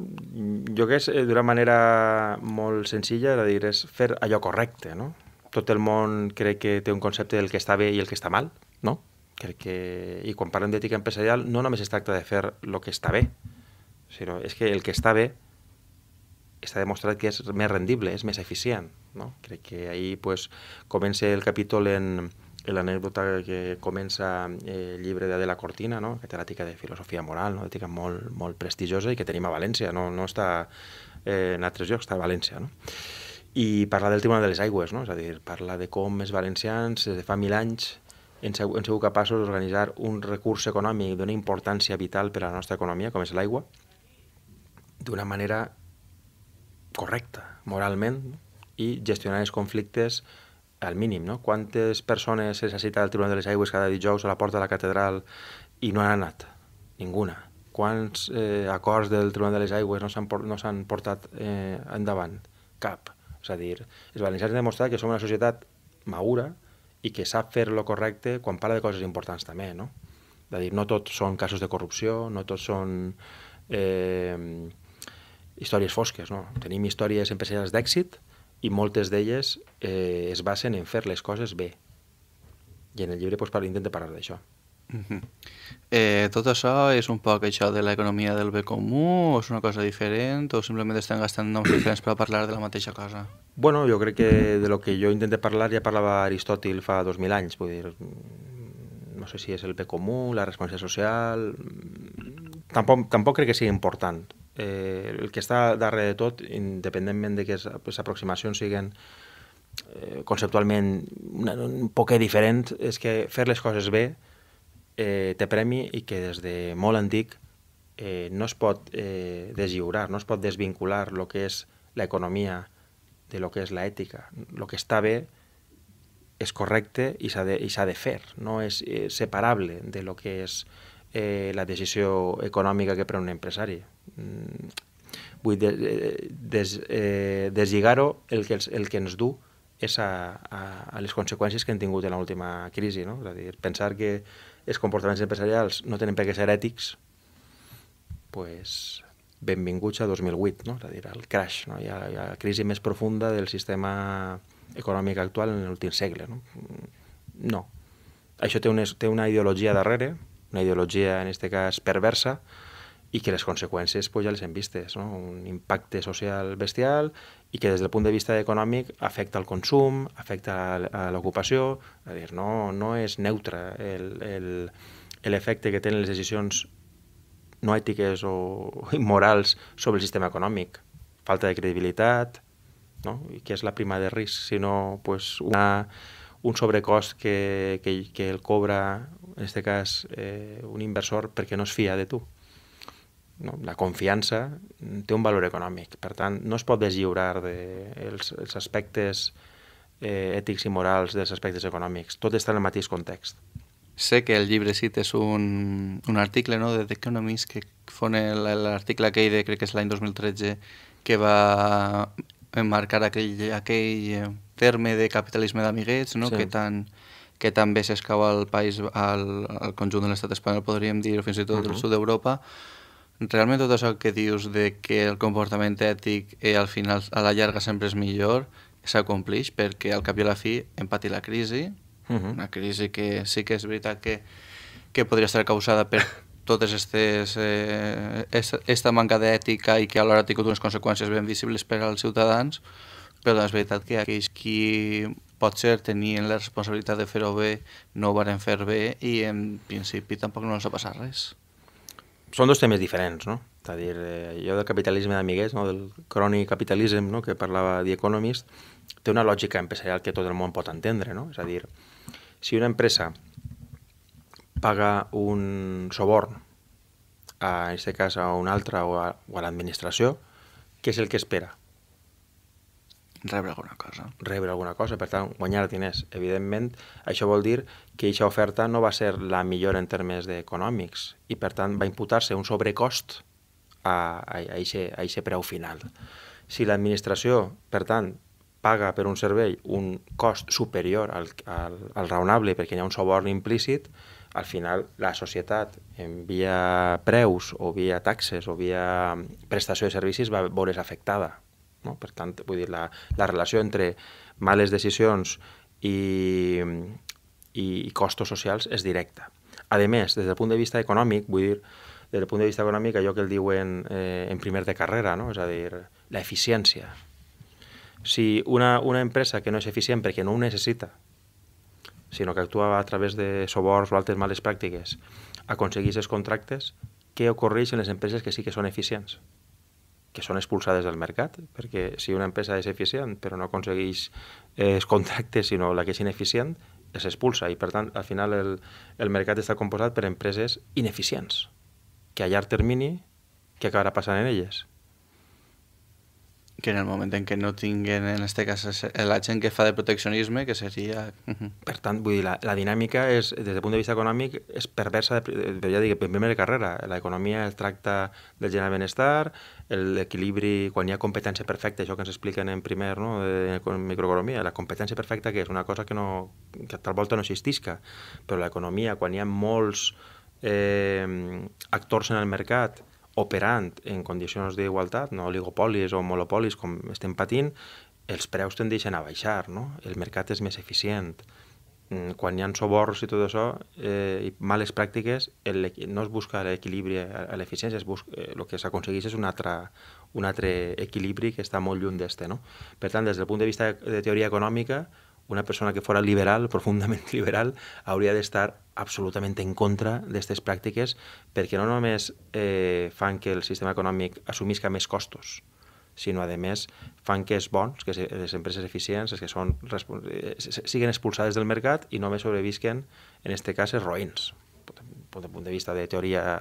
jo crec que d'una manera molt senzilla, és a dir, és fer allò correcte, no? Tot el món crec que té un concepte del que està bé i el que està mal, no? Crec que... I quan parlem d'ètica empresarial no només es tracta de fer el que està bé, sinó és que el que està bé està demostrat que és més rendible, és més eficient, no? Crec que ahí pues, comença el capítol en... l'anècdota que comença el llibre de la Cortina, que té l'ètica de filosofia moral, una ètica molt prestigiosa i que tenim a València, no està en altres llocs, està a València. I parla del Tribunal de les Aigües, és a dir, parla de com els valencians des de fa mil anys hem sigut capaços d'organitzar un recurs econòmic d'una importància vital per a la nostra economia, com és l'aigua, d'una manera correcta, moralment, i gestionant els conflictes al mínim, no? Quantes persones s'ha citat al Tribunal de les Aigües cada dijous a la porta de la catedral i no han anat? Ninguna. Quants acords del Tribunal de les Aigües no s'han portat endavant? Cap. És a dir, els valencians han demostrat que som una societat madura i que sap fer lo correcte quan parla de coses importants també, no? És a dir, no tots són casos de corrupció, no tots són històries fosques, no? Tenim històries empresarials d'èxit i moltes d'elles es basen en fer les coses bé. I en el llibre intenta parlar d'això. Tot això és un poc això de l'economia del bé comú, o és una cosa diferent, o simplement estan gastant noms diferents per parlar de la mateixa cosa? Bueno, jo crec que del que jo intento parlar ja parlava Aristòtil fa dos mil anys. Vull dir, no sé si és el bé comú, la responsabilitat social... Tampoc crec que sigui important. El que està darrere de tot, independentment que les aproximacions siguin conceptualment un poc diferents, és que fer les coses bé té premi i que des de molt antic no es pot deslliurar, no es pot desvincular el que és l'economia de lo que és l'ètica. El que està bé és correcte i s'ha de fer, no és separable de lo que és la decisió econòmica que pren un empresari. Vull deslligar-ho, el que ens du és a les conseqüències que hem tingut en l'última crisi. És a dir, pensar que els comportaments empresarials no tenen per què ser ètics, doncs benvinguts a dos mil vuit, és a dir, al crash, la crisi més profunda del sistema econòmic actual en l'últim segle. No. Això té una ideologia darrere, una ideologia, en aquest cas, perversa, i que les conseqüències ja les hem vistes. Un impacte social bestial i que des del punt de vista econòmic afecta el consum, afecta l'ocupació. No és neutre l'efecte que tenen les decisions no ètiques o immorals sobre el sistema econòmic. Falta de credibilitat, que és la prima de risc, sinó un sobrecost que el cobra, en aquest cas, un inversor perquè no es fia de tu. La confiança té un valor econòmic, per tant, no es pot deslliurar dels aspectes ètics i morals dels aspectes econòmics. Tot està en el mateix context. Sé que el llibre cites un article de The Economist, que fon l'article aquell de, crec que és l'any dos mil tretze, que va marcar aquell terme de capitalisme d'amiguets, que tant... que també s'escau al conjunt de l'estat espanyol, podríem dir, o fins i tot del sud d'Europa. Realment tot això que dius de que el comportament ètic al final, a la llarga, sempre és millor, s'acompleix perquè al cap i a la fi hem patit la crisi, una crisi que sí que és veritat que podria estar causada per tota aquesta manca d'ètica i que alhora ha tingut unes conseqüències ben visibles per als ciutadans, però és veritat que aquells qui potser tenien la responsabilitat de fer-ho bé, no ho varen fer bé i en principi tampoc no ens ha passat res. Són dos temes diferents, no? És a dir, jo del capitalisme d'amiguers, del crònic capitalisme que parlava The Economist, té una lògica empresarial que tot el món pot entendre, no? És a dir, si una empresa paga un soborn, en aquest cas a una altra o a l'administració, què és el que espera? Rebre alguna cosa. Rebre alguna cosa, per tant, guanyar diners. Evidentment, això vol dir que aquesta oferta no va ser la millor en termes econòmics i, per tant, va imputar-se un sobrecost a aquest preu final. Si l'administració, per tant, paga per un servei un cost superior al raonable perquè hi ha un soborn implícit, al final la societat, via preus o via taxes o via prestació de servicis, va veure's afectada. Per tant, la relació entre males decisions i costos socials és directa. A més, des del punt de vista econòmic, vull dir, des del punt de vista econòmic, allò que el diuen en primer de carrera, és a dir, l'eficiència. Si una empresa que no és eficient perquè no ho necessita, sinó que actua a través de soborns o altres males pràctiques, aconseguís els contractes, què ocorreix en les empreses que sí que són eficients? Que són expulsades del mercat, perquè si una empresa és eficient però no aconsegueix els contractes, sinó la que és ineficient, es expulsa. I, per tant, al final el mercat està composat per empreses ineficients, que a llarg termini, què acabarà passant en elles? Que en el moment en què no tinguin, en aquest cas, la gent que fa de proteccionisme, que seria... Per tant, vull dir, la dinàmica, des del punt de vista econòmic, és perversa, ja dic, en primera carrera. L'economia es tracta del generar benestar, l'equilibri, quan hi ha competència perfecta, això que ens expliquen en primer, en microeconomia, la competència perfecta que és una cosa que tal volta no existisca, però l'economia, quan hi ha molts actors en el mercat, operant en condicions d'igualtat, no oligopolis o monopolis com estem patint, els preus tendeixen a baixar, no? El mercat és més eficient. Quan hi ha soborns i tot això, i males pràctiques, no es busca l'equilibri a l'eficiència, el que s'aconsegueix és un altre equilibri que està molt lluny d'este, no? Per tant, des del punt de vista de teoria econòmica, una persona que fos liberal, profundament liberal, hauria d'estar absolutament en contra d'aquestes pràctiques perquè no només fan que el sistema econòmic assumisca més costos, sinó, a més, fan que els bons, que les empreses eficients, les que són siguin expulsades del mercat i només sobrevisquen, en aquest cas, els roïns. Des del punt de vista de teoria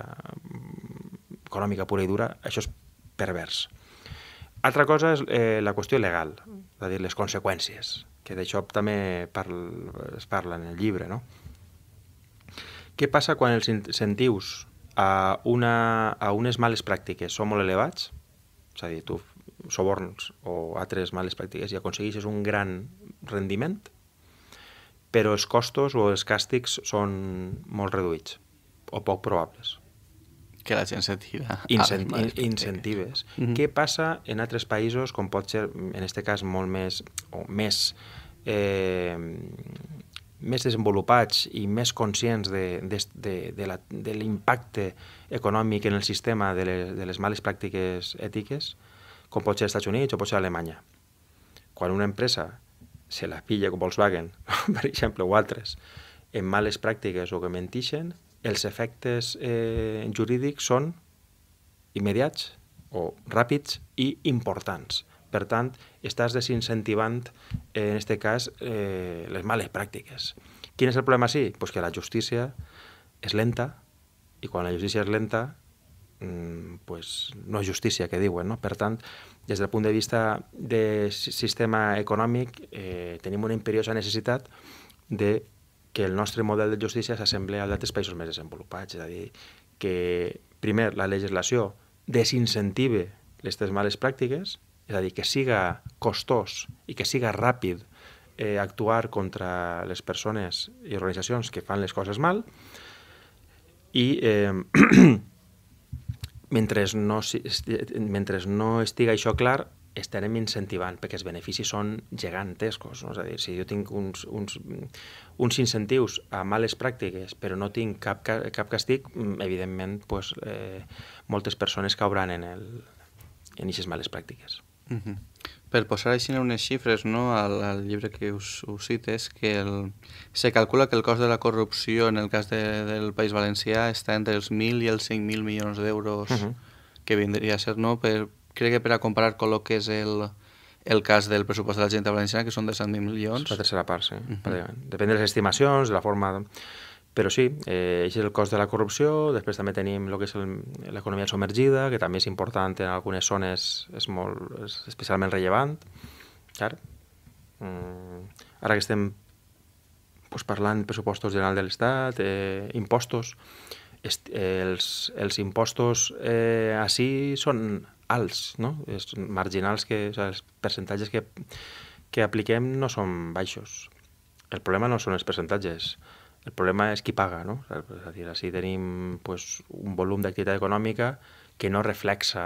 econòmica pura i dura, això és pervers. Altra cosa és la qüestió legal, és a dir, les conseqüències, que d'això també es parla en el llibre, no? Què passa quan els incentius a unes males pràctiques són molt elevats? És a dir, tu soborns o altres males pràctiques i aconsegueixes un gran rendiment, però els costos o els càstigs són molt reduïts o poc probables. Que la gent se tira. Incentives. Què passa en altres països, com pot ser, en aquest cas, molt més o més més desenvolupats i més conscients de l'impacte econòmic en el sistema de les males pràctiques ètiques, com pot ser als Estats Units o pot ser a Alemanya? Quan una empresa se la pilla, com Volkswagen, per exemple, o altres, en males pràctiques o que mentixen, els efectes jurídics són immediats o ràpids i importants. Per tant, estàs desincentivant, en aquest cas, les males pràctiques. Quin és el problema així? Doncs que la justícia és lenta i quan la justícia és lenta no és justícia, que diuen. Per tant, des del punt de vista del sistema econòmic tenim una imperiosa necessitat de que el nostre model de justícia s'assembla al d'altres països més desenvolupats. És a dir, que primer la legislació desincentive aquestes males pràctiques, és a dir, que siga costós i que siga ràpid actuar contra les persones i organitzacions que fan les coses mal, i mentre no estiga això clar, estarem incentivant, perquè els beneficis són gegantescos. És a dir, si jo tinc uns incentius a males pràctiques, però no tinc cap castig, evidentment moltes persones cauran en aquestes males pràctiques. Uh-huh. Per posar així unes xifres, no, al, al llibre que us, us cites, que el, se calcula que el cost de la corrupció en el cas de, del País Valencià està entre els mil i els cinc mil milions d'euros, uh-huh, que vindria a ser, no? Per, crec que per a comparar con lo que és el, el cas del pressupost de la Generalitat Valenciana, que són de cent mil milions. És la tercera part, sí. Uh-huh. Depèn de les estimacions, de la forma... Però sí, eh, és el cost de la corrupció. Després també tenim el que és l'economia submergida, que també és important en algunes zones, és, molt, és especialment rellevant. Clar, mm, ara que estem pues, parlant de pressupostos generals de l'Estat, eh, impostos, eh, els, els impostos eh, així són alts, no? És marginals, que, o sigui, els percentatges que, que apliquem no són baixos. El problema no són els percentatges. El problema és qui paga, no? És a dir, així tenim pues, un volum d'activitat econòmica que no reflexa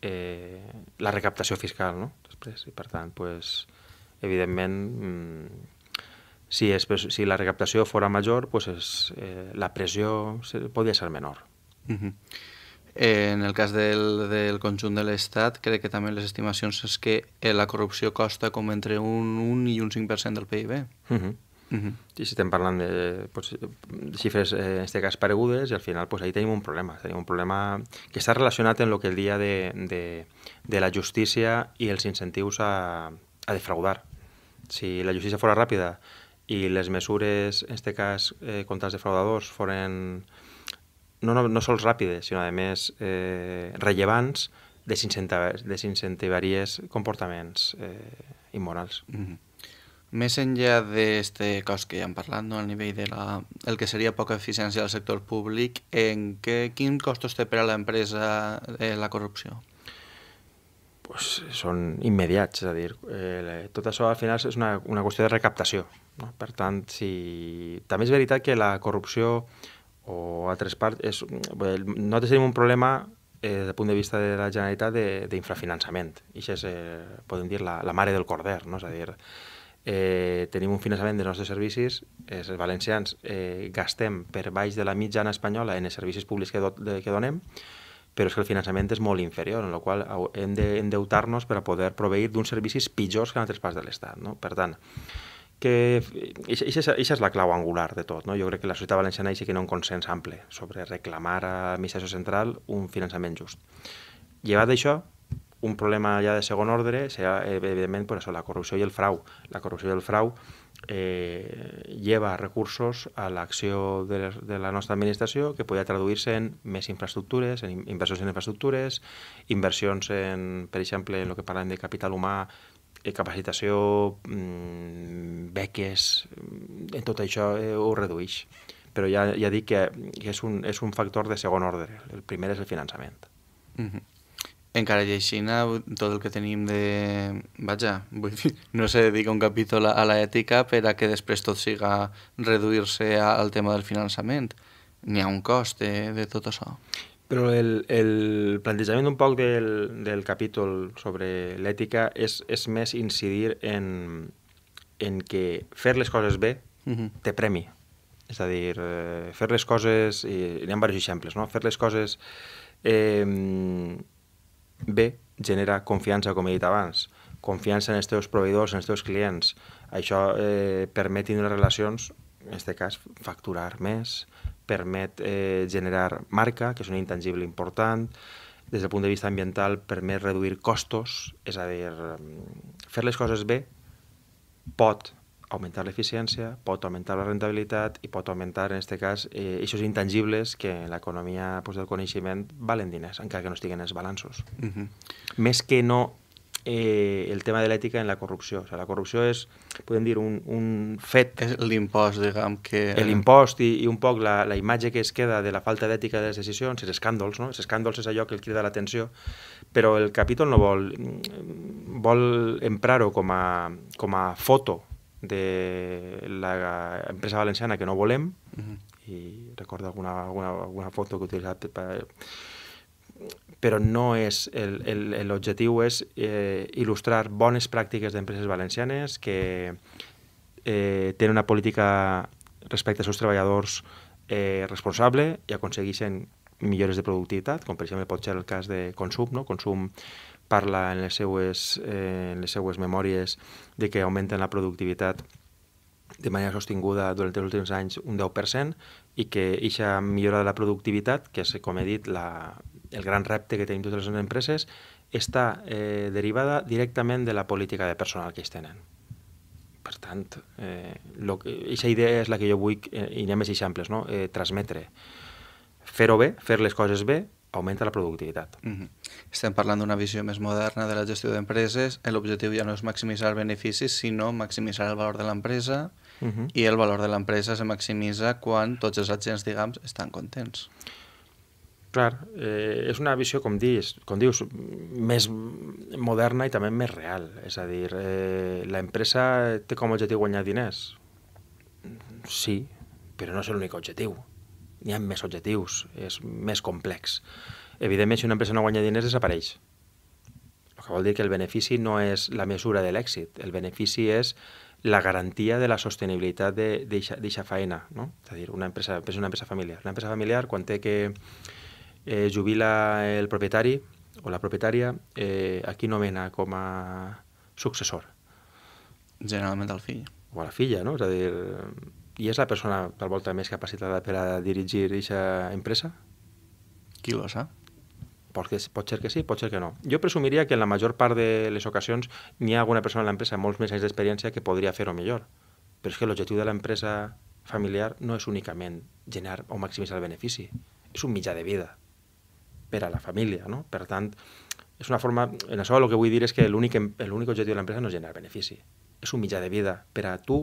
eh, la recaptació fiscal, no? Després, i per tant, pues, evidentment, si, es, si la recaptació fora major, pues és, eh, la pressió podria ser menor. Uh-huh. Eh, en el cas del, del conjunt de l'Estat, crec que també les estimacions és que la corrupció costa com entre un un i un cinc per cent del P I B. Uh-huh. Uh-huh. I si estem parlant de, pues, de xifres, eh, en aquest cas, paregudes, i al final pues, ahí tenim un problema. Tenim un problema que està relacionat amb el que el dia de, de, de la justícia i els incentius a, a defraudar. Si la justícia fora ràpida i les mesures, en aquest cas, eh, contra els defraudadors, foren no, no, no sols ràpides, sinó, a més, eh, rellevants, desincentivaries comportaments eh, immorals. Uh-huh. Més enllà d'aquest cost que ja hem parlat, no, al nivell de la, el que seria poca eficiència del sector públic, en què, quins costos té per a l'empresa eh, la corrupció? Pues són immediats, és a dir, eh, tot això al final és una, una qüestió de recaptació, no? Per tant, si... també és veritat que la corrupció o altres parts... És... No tenim un problema eh, des del punt de vista de la Generalitat d'infrafinançament. I això és, eh, podem dir, la, la mare del corder, no? És a dir... Eh, tenim un finançament dels nostres servicis, eh, els valencians eh, gastem per baix de la mitjana espanyola en els servicis públics que, do, de, que donem, però és que el finançament és molt inferior, en la qual hem d'endeutar-nos per a poder proveir d'uns servicis pitjors que en altres parts de l'Estat, no? Per tant, que això és la clau angular de tot, no? Jo crec que la societat valenciana hi sí que no un consens ample sobre reclamar a l'administració central un finançament just. Llevat d'això, un problema ja de segon ordre serà, evidentment, per això, la corrupció i el frau. La corrupció i el frau eh, lleva recursos a l'acció de, de la nostra administració, que podria traduir-se en més infraestructures, en inversions en infraestructures, inversions en, per exemple, en el que parlem de capital humà, eh, capacitació, mmm, beques, eh, tot això eh, ho redueix. Però ja, ja dic que, que és, un, és un factor de segon ordre. El primer és el finançament. Mm-hmm. Encara llegint tot el que tenim de... Vaja, vull dir, no se dedica un capítol a l'ètica per a que després tot siga reduir-se al tema del finançament. N'hi ha un cost de, de tot això. Però el, el plantejament un poc del, del capítol sobre l'ètica és, és més incidir en, en que fer les coses bé, uh-huh, té premi. És a dir, fer les coses... I hi ha diversos exemples, no? Fer les coses... Eh, bé, genera confiança, com he dit abans, confiança en els teus proveïdors, en els teus clients. Això eh, permet tenir relacions, en aquest cas, facturar més, permet eh, generar marca, que és un intangible important, des del punt de vista ambiental permet reduir costos, és a dir, fer les coses bé pot augmentar l'eficiència, pot augmentar la rentabilitat i pot augmentar, en aquest cas, eh, aquests intangibles que en l'economia pues, del coneixement valen diners, encara que no estiguen els balanços. Uh-huh. Més que no eh, el tema de l'ètica en la corrupció. O sigui, la corrupció és, podem dir, un, un fet... És l'impost, diguem, que... L'impost i, i un poc la, la imatge que es queda de la falta d'ètica de les decisions, els escàndols, no? Els escàndols és allò que el crida l'atenció, però el capítol no vol... Vol emprar-ho com a, com a foto de l'empresa valenciana que no volem, uh-huh, i recordo alguna, alguna, alguna foto que he utilitzat per... però no és l'objectiu és eh, il·lustrar bones pràctiques d'empreses valencianes que eh, tenen una política respecte als seus treballadors eh, responsable i aconsegueixen millores de productivitat, com per exemple pot ser el cas de Consum, no? Consum parla en les seues, eh, en les seues memòries de que augmenten la productivitat de manera sostinguda durant els últims anys un deu per cent i que eixa millora de la productivitat, que és, com he dit, la, el gran repte que tenim totes les empreses, està eh, derivada directament de la política de personal que ells tenen. Per tant, aquesta idea és la que jo vull, i hi ha més exemples, transmetre. Fer-ho bé, fer les coses bé, augmenta la productivitat. Estem parlant d'una visió més moderna de la gestió d'empreses. L'objectiu ja no és maximitzar el benefici, sinó maximitzar el valor de l'empresa, i el valor de l'empresa es maximitza quan tots els agents, diguem, estan contents. Clar, és una visió, com dius, més moderna i també més real. És a dir, l'empresa té com a objectiu guanyar diners? Sí, però no és l'únic objectiu. Hi ha més objectius, és més complex. Evidentment, si una empresa no guanya diners, desapareix. El que vol dir que el benefici no és la mesura de l'èxit, el benefici és la garantia de la sostenibilitat d'eixa feina. És a dir, una empresa és una empresa familiar. Una empresa familiar, quan té que jubila el propietari o la propietària, a qui nomena com a successor? Generalment el fill. O a la filla, no? És a dir, i és la persona, per volta, més capacitada per a dirigir eixa empresa? Qui ho sap? Pot ser que sí, pot ser que no. Jo presumiria que en la major part de les ocasions n'hi ha alguna persona en l'empresa amb molts més anys d'experiència que podria fer-ho millor. Però és que l'objectiu de l'empresa familiar no és únicament generar o maximitzar el benefici. És un mitjà de vida per a la família, no? Per tant, és una forma... En això el que vull dir és que l'únic objectiu de l'empresa no és generar benefici. És un mitjà de vida per a tu,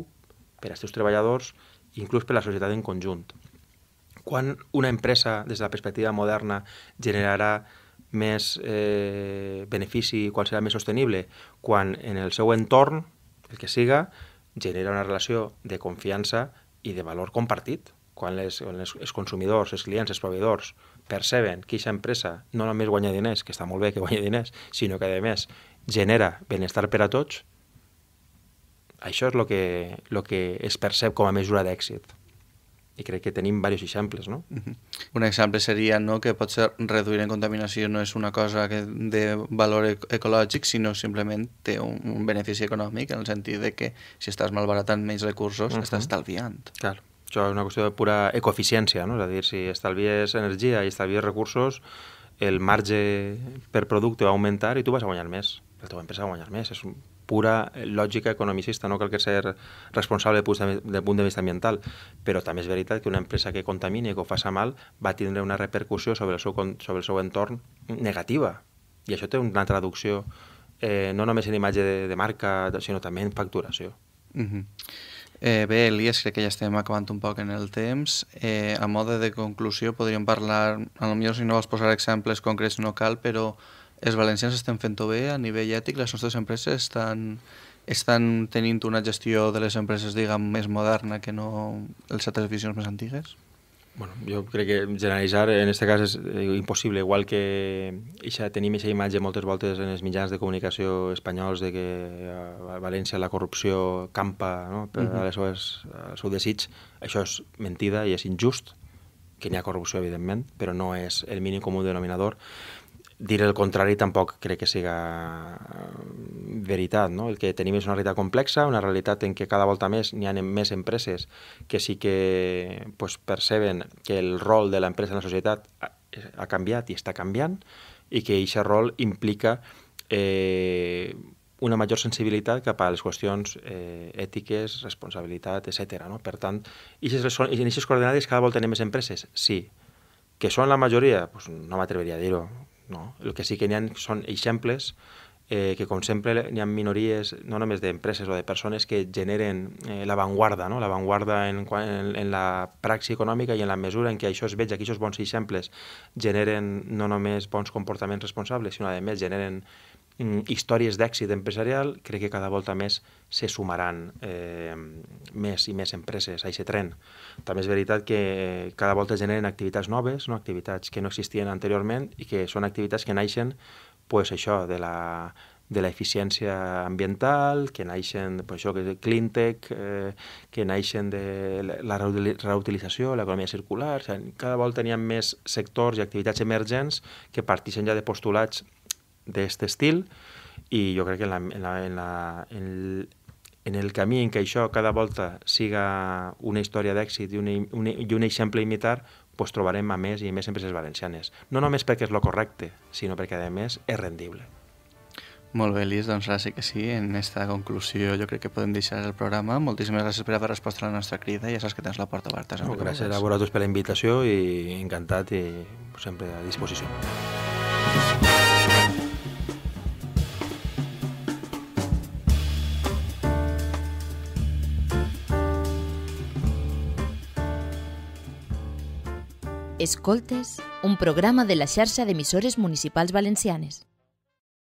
per als teus treballadors, inclús per a la societat en conjunt. Quan una empresa, des de la perspectiva moderna, generarà més benefici, quan serà més sostenible? Quan en el seu entorn, el que siga, genera una relació de confiança i de valor compartit. Quan els consumidors, els clients, els proveïdors perceben que aquesta empresa no només guanya diners, que està molt bé que guanya diners, sinó que, a més, genera benestar per a tots, això és el que es percep com a mesura d'èxit. I crec que tenim diversos exemples, no? Un exemple seria que potser reduir la contaminació no és una cosa de valor ecològic, sinó simplement té un benefici econòmic, en el sentit que si estàs malbaratant menys recursos, estàs estalviant. Clar, això és una qüestió de pura ecoeficiència, no? És a dir, si estalvies energia i estalvies recursos, el marge per producte va augmentar i tu vas a guanyar més. La teva empresa va a guanyar més. És pura lògica economicista, no cal que ser responsable del punt de vista ambiental, però també és veritat que una empresa que contamini i que ho faci mal va tindre una repercussió sobre el seu entorn negativa, i això té una traducció no només en imatge de marca, sinó també en facturació. Bé, Elias, crec que ja estem acabant un poc en el temps. A mode de conclusió podríem parlar, potser si no vols posar exemples concrets no cal, però els valencians estem fent-ho bé a nivell ètic, les nostres empreses estan, estan tenint una gestió de les empreses, diguem, més moderna que no les altres visions més antigues? Bueno, jo crec que generalitzar en aquest cas és impossible, igual que tenim aquesta imatge moltes voltes en els mitjans de comunicació espanyols de que a València la corrupció campa al seu desig. Això és mentida i és injust, que n'hi ha corrupció, evidentment, però no és el mínim comú denominador. Dir el contrari tampoc crec que siga veritat, no? El que tenim és una realitat complexa, una realitat en què cada volta més n'hi ha més empreses que sí que pues, perceben que el rol de l'empresa en la societat ha canviat i està canviant, i que aquest rol implica eh, una major sensibilitat cap a les qüestions eh, ètiques, responsabilitat, etcètera, no? Per tant, en aquestes coordenades cada volta tenim més empreses, sí. Que són la majoria? Pues no m'atreveria a dir-ho. No. El que sí que n'hi ha són exemples eh, que, com sempre, n'hi ha minories, no només d'empreses o de persones, que generen eh, l'avantguarda, no? L'avantguarda en, en, en la praxi econòmica, i en la mesura en què això es veig, que aquests bons exemples generen no només bons comportaments responsables, sinó, a més, generen mm, històries d'èxit empresarial. Crec que cada volta més se sumaran eh, més i més empreses a aquest tren. També és veritat que cada volta generen activitats noves, no? Activitats que no existien anteriorment i que són activitats que naixen pues, això, de la, de l'eficiència ambiental, que naixen de cleantech, que naixen de la reutilització, l'economia circular... Cada volta hi ha més sectors i activitats emergents que parteixen ja de postulats d'aquest estil, i jo crec que en el camí en què això cada volta siga una història d'èxit i un exemple a imitar, trobarem a més i més empreses valencianes. No només perquè és el correcte, sinó perquè, a més, és rendible. Molt bé, Lis, doncs ara sí que sí, en aquesta conclusió jo crec que podem deixar el programa. Moltíssimes gràcies per haver respost a la nostra crida, ja saps que tens la porta oberta. Gràcies a vosaltres per la invitació i encantat i sempre a disposició. Escoltes, un programa de la xarxa d'emissores municipals valencianes.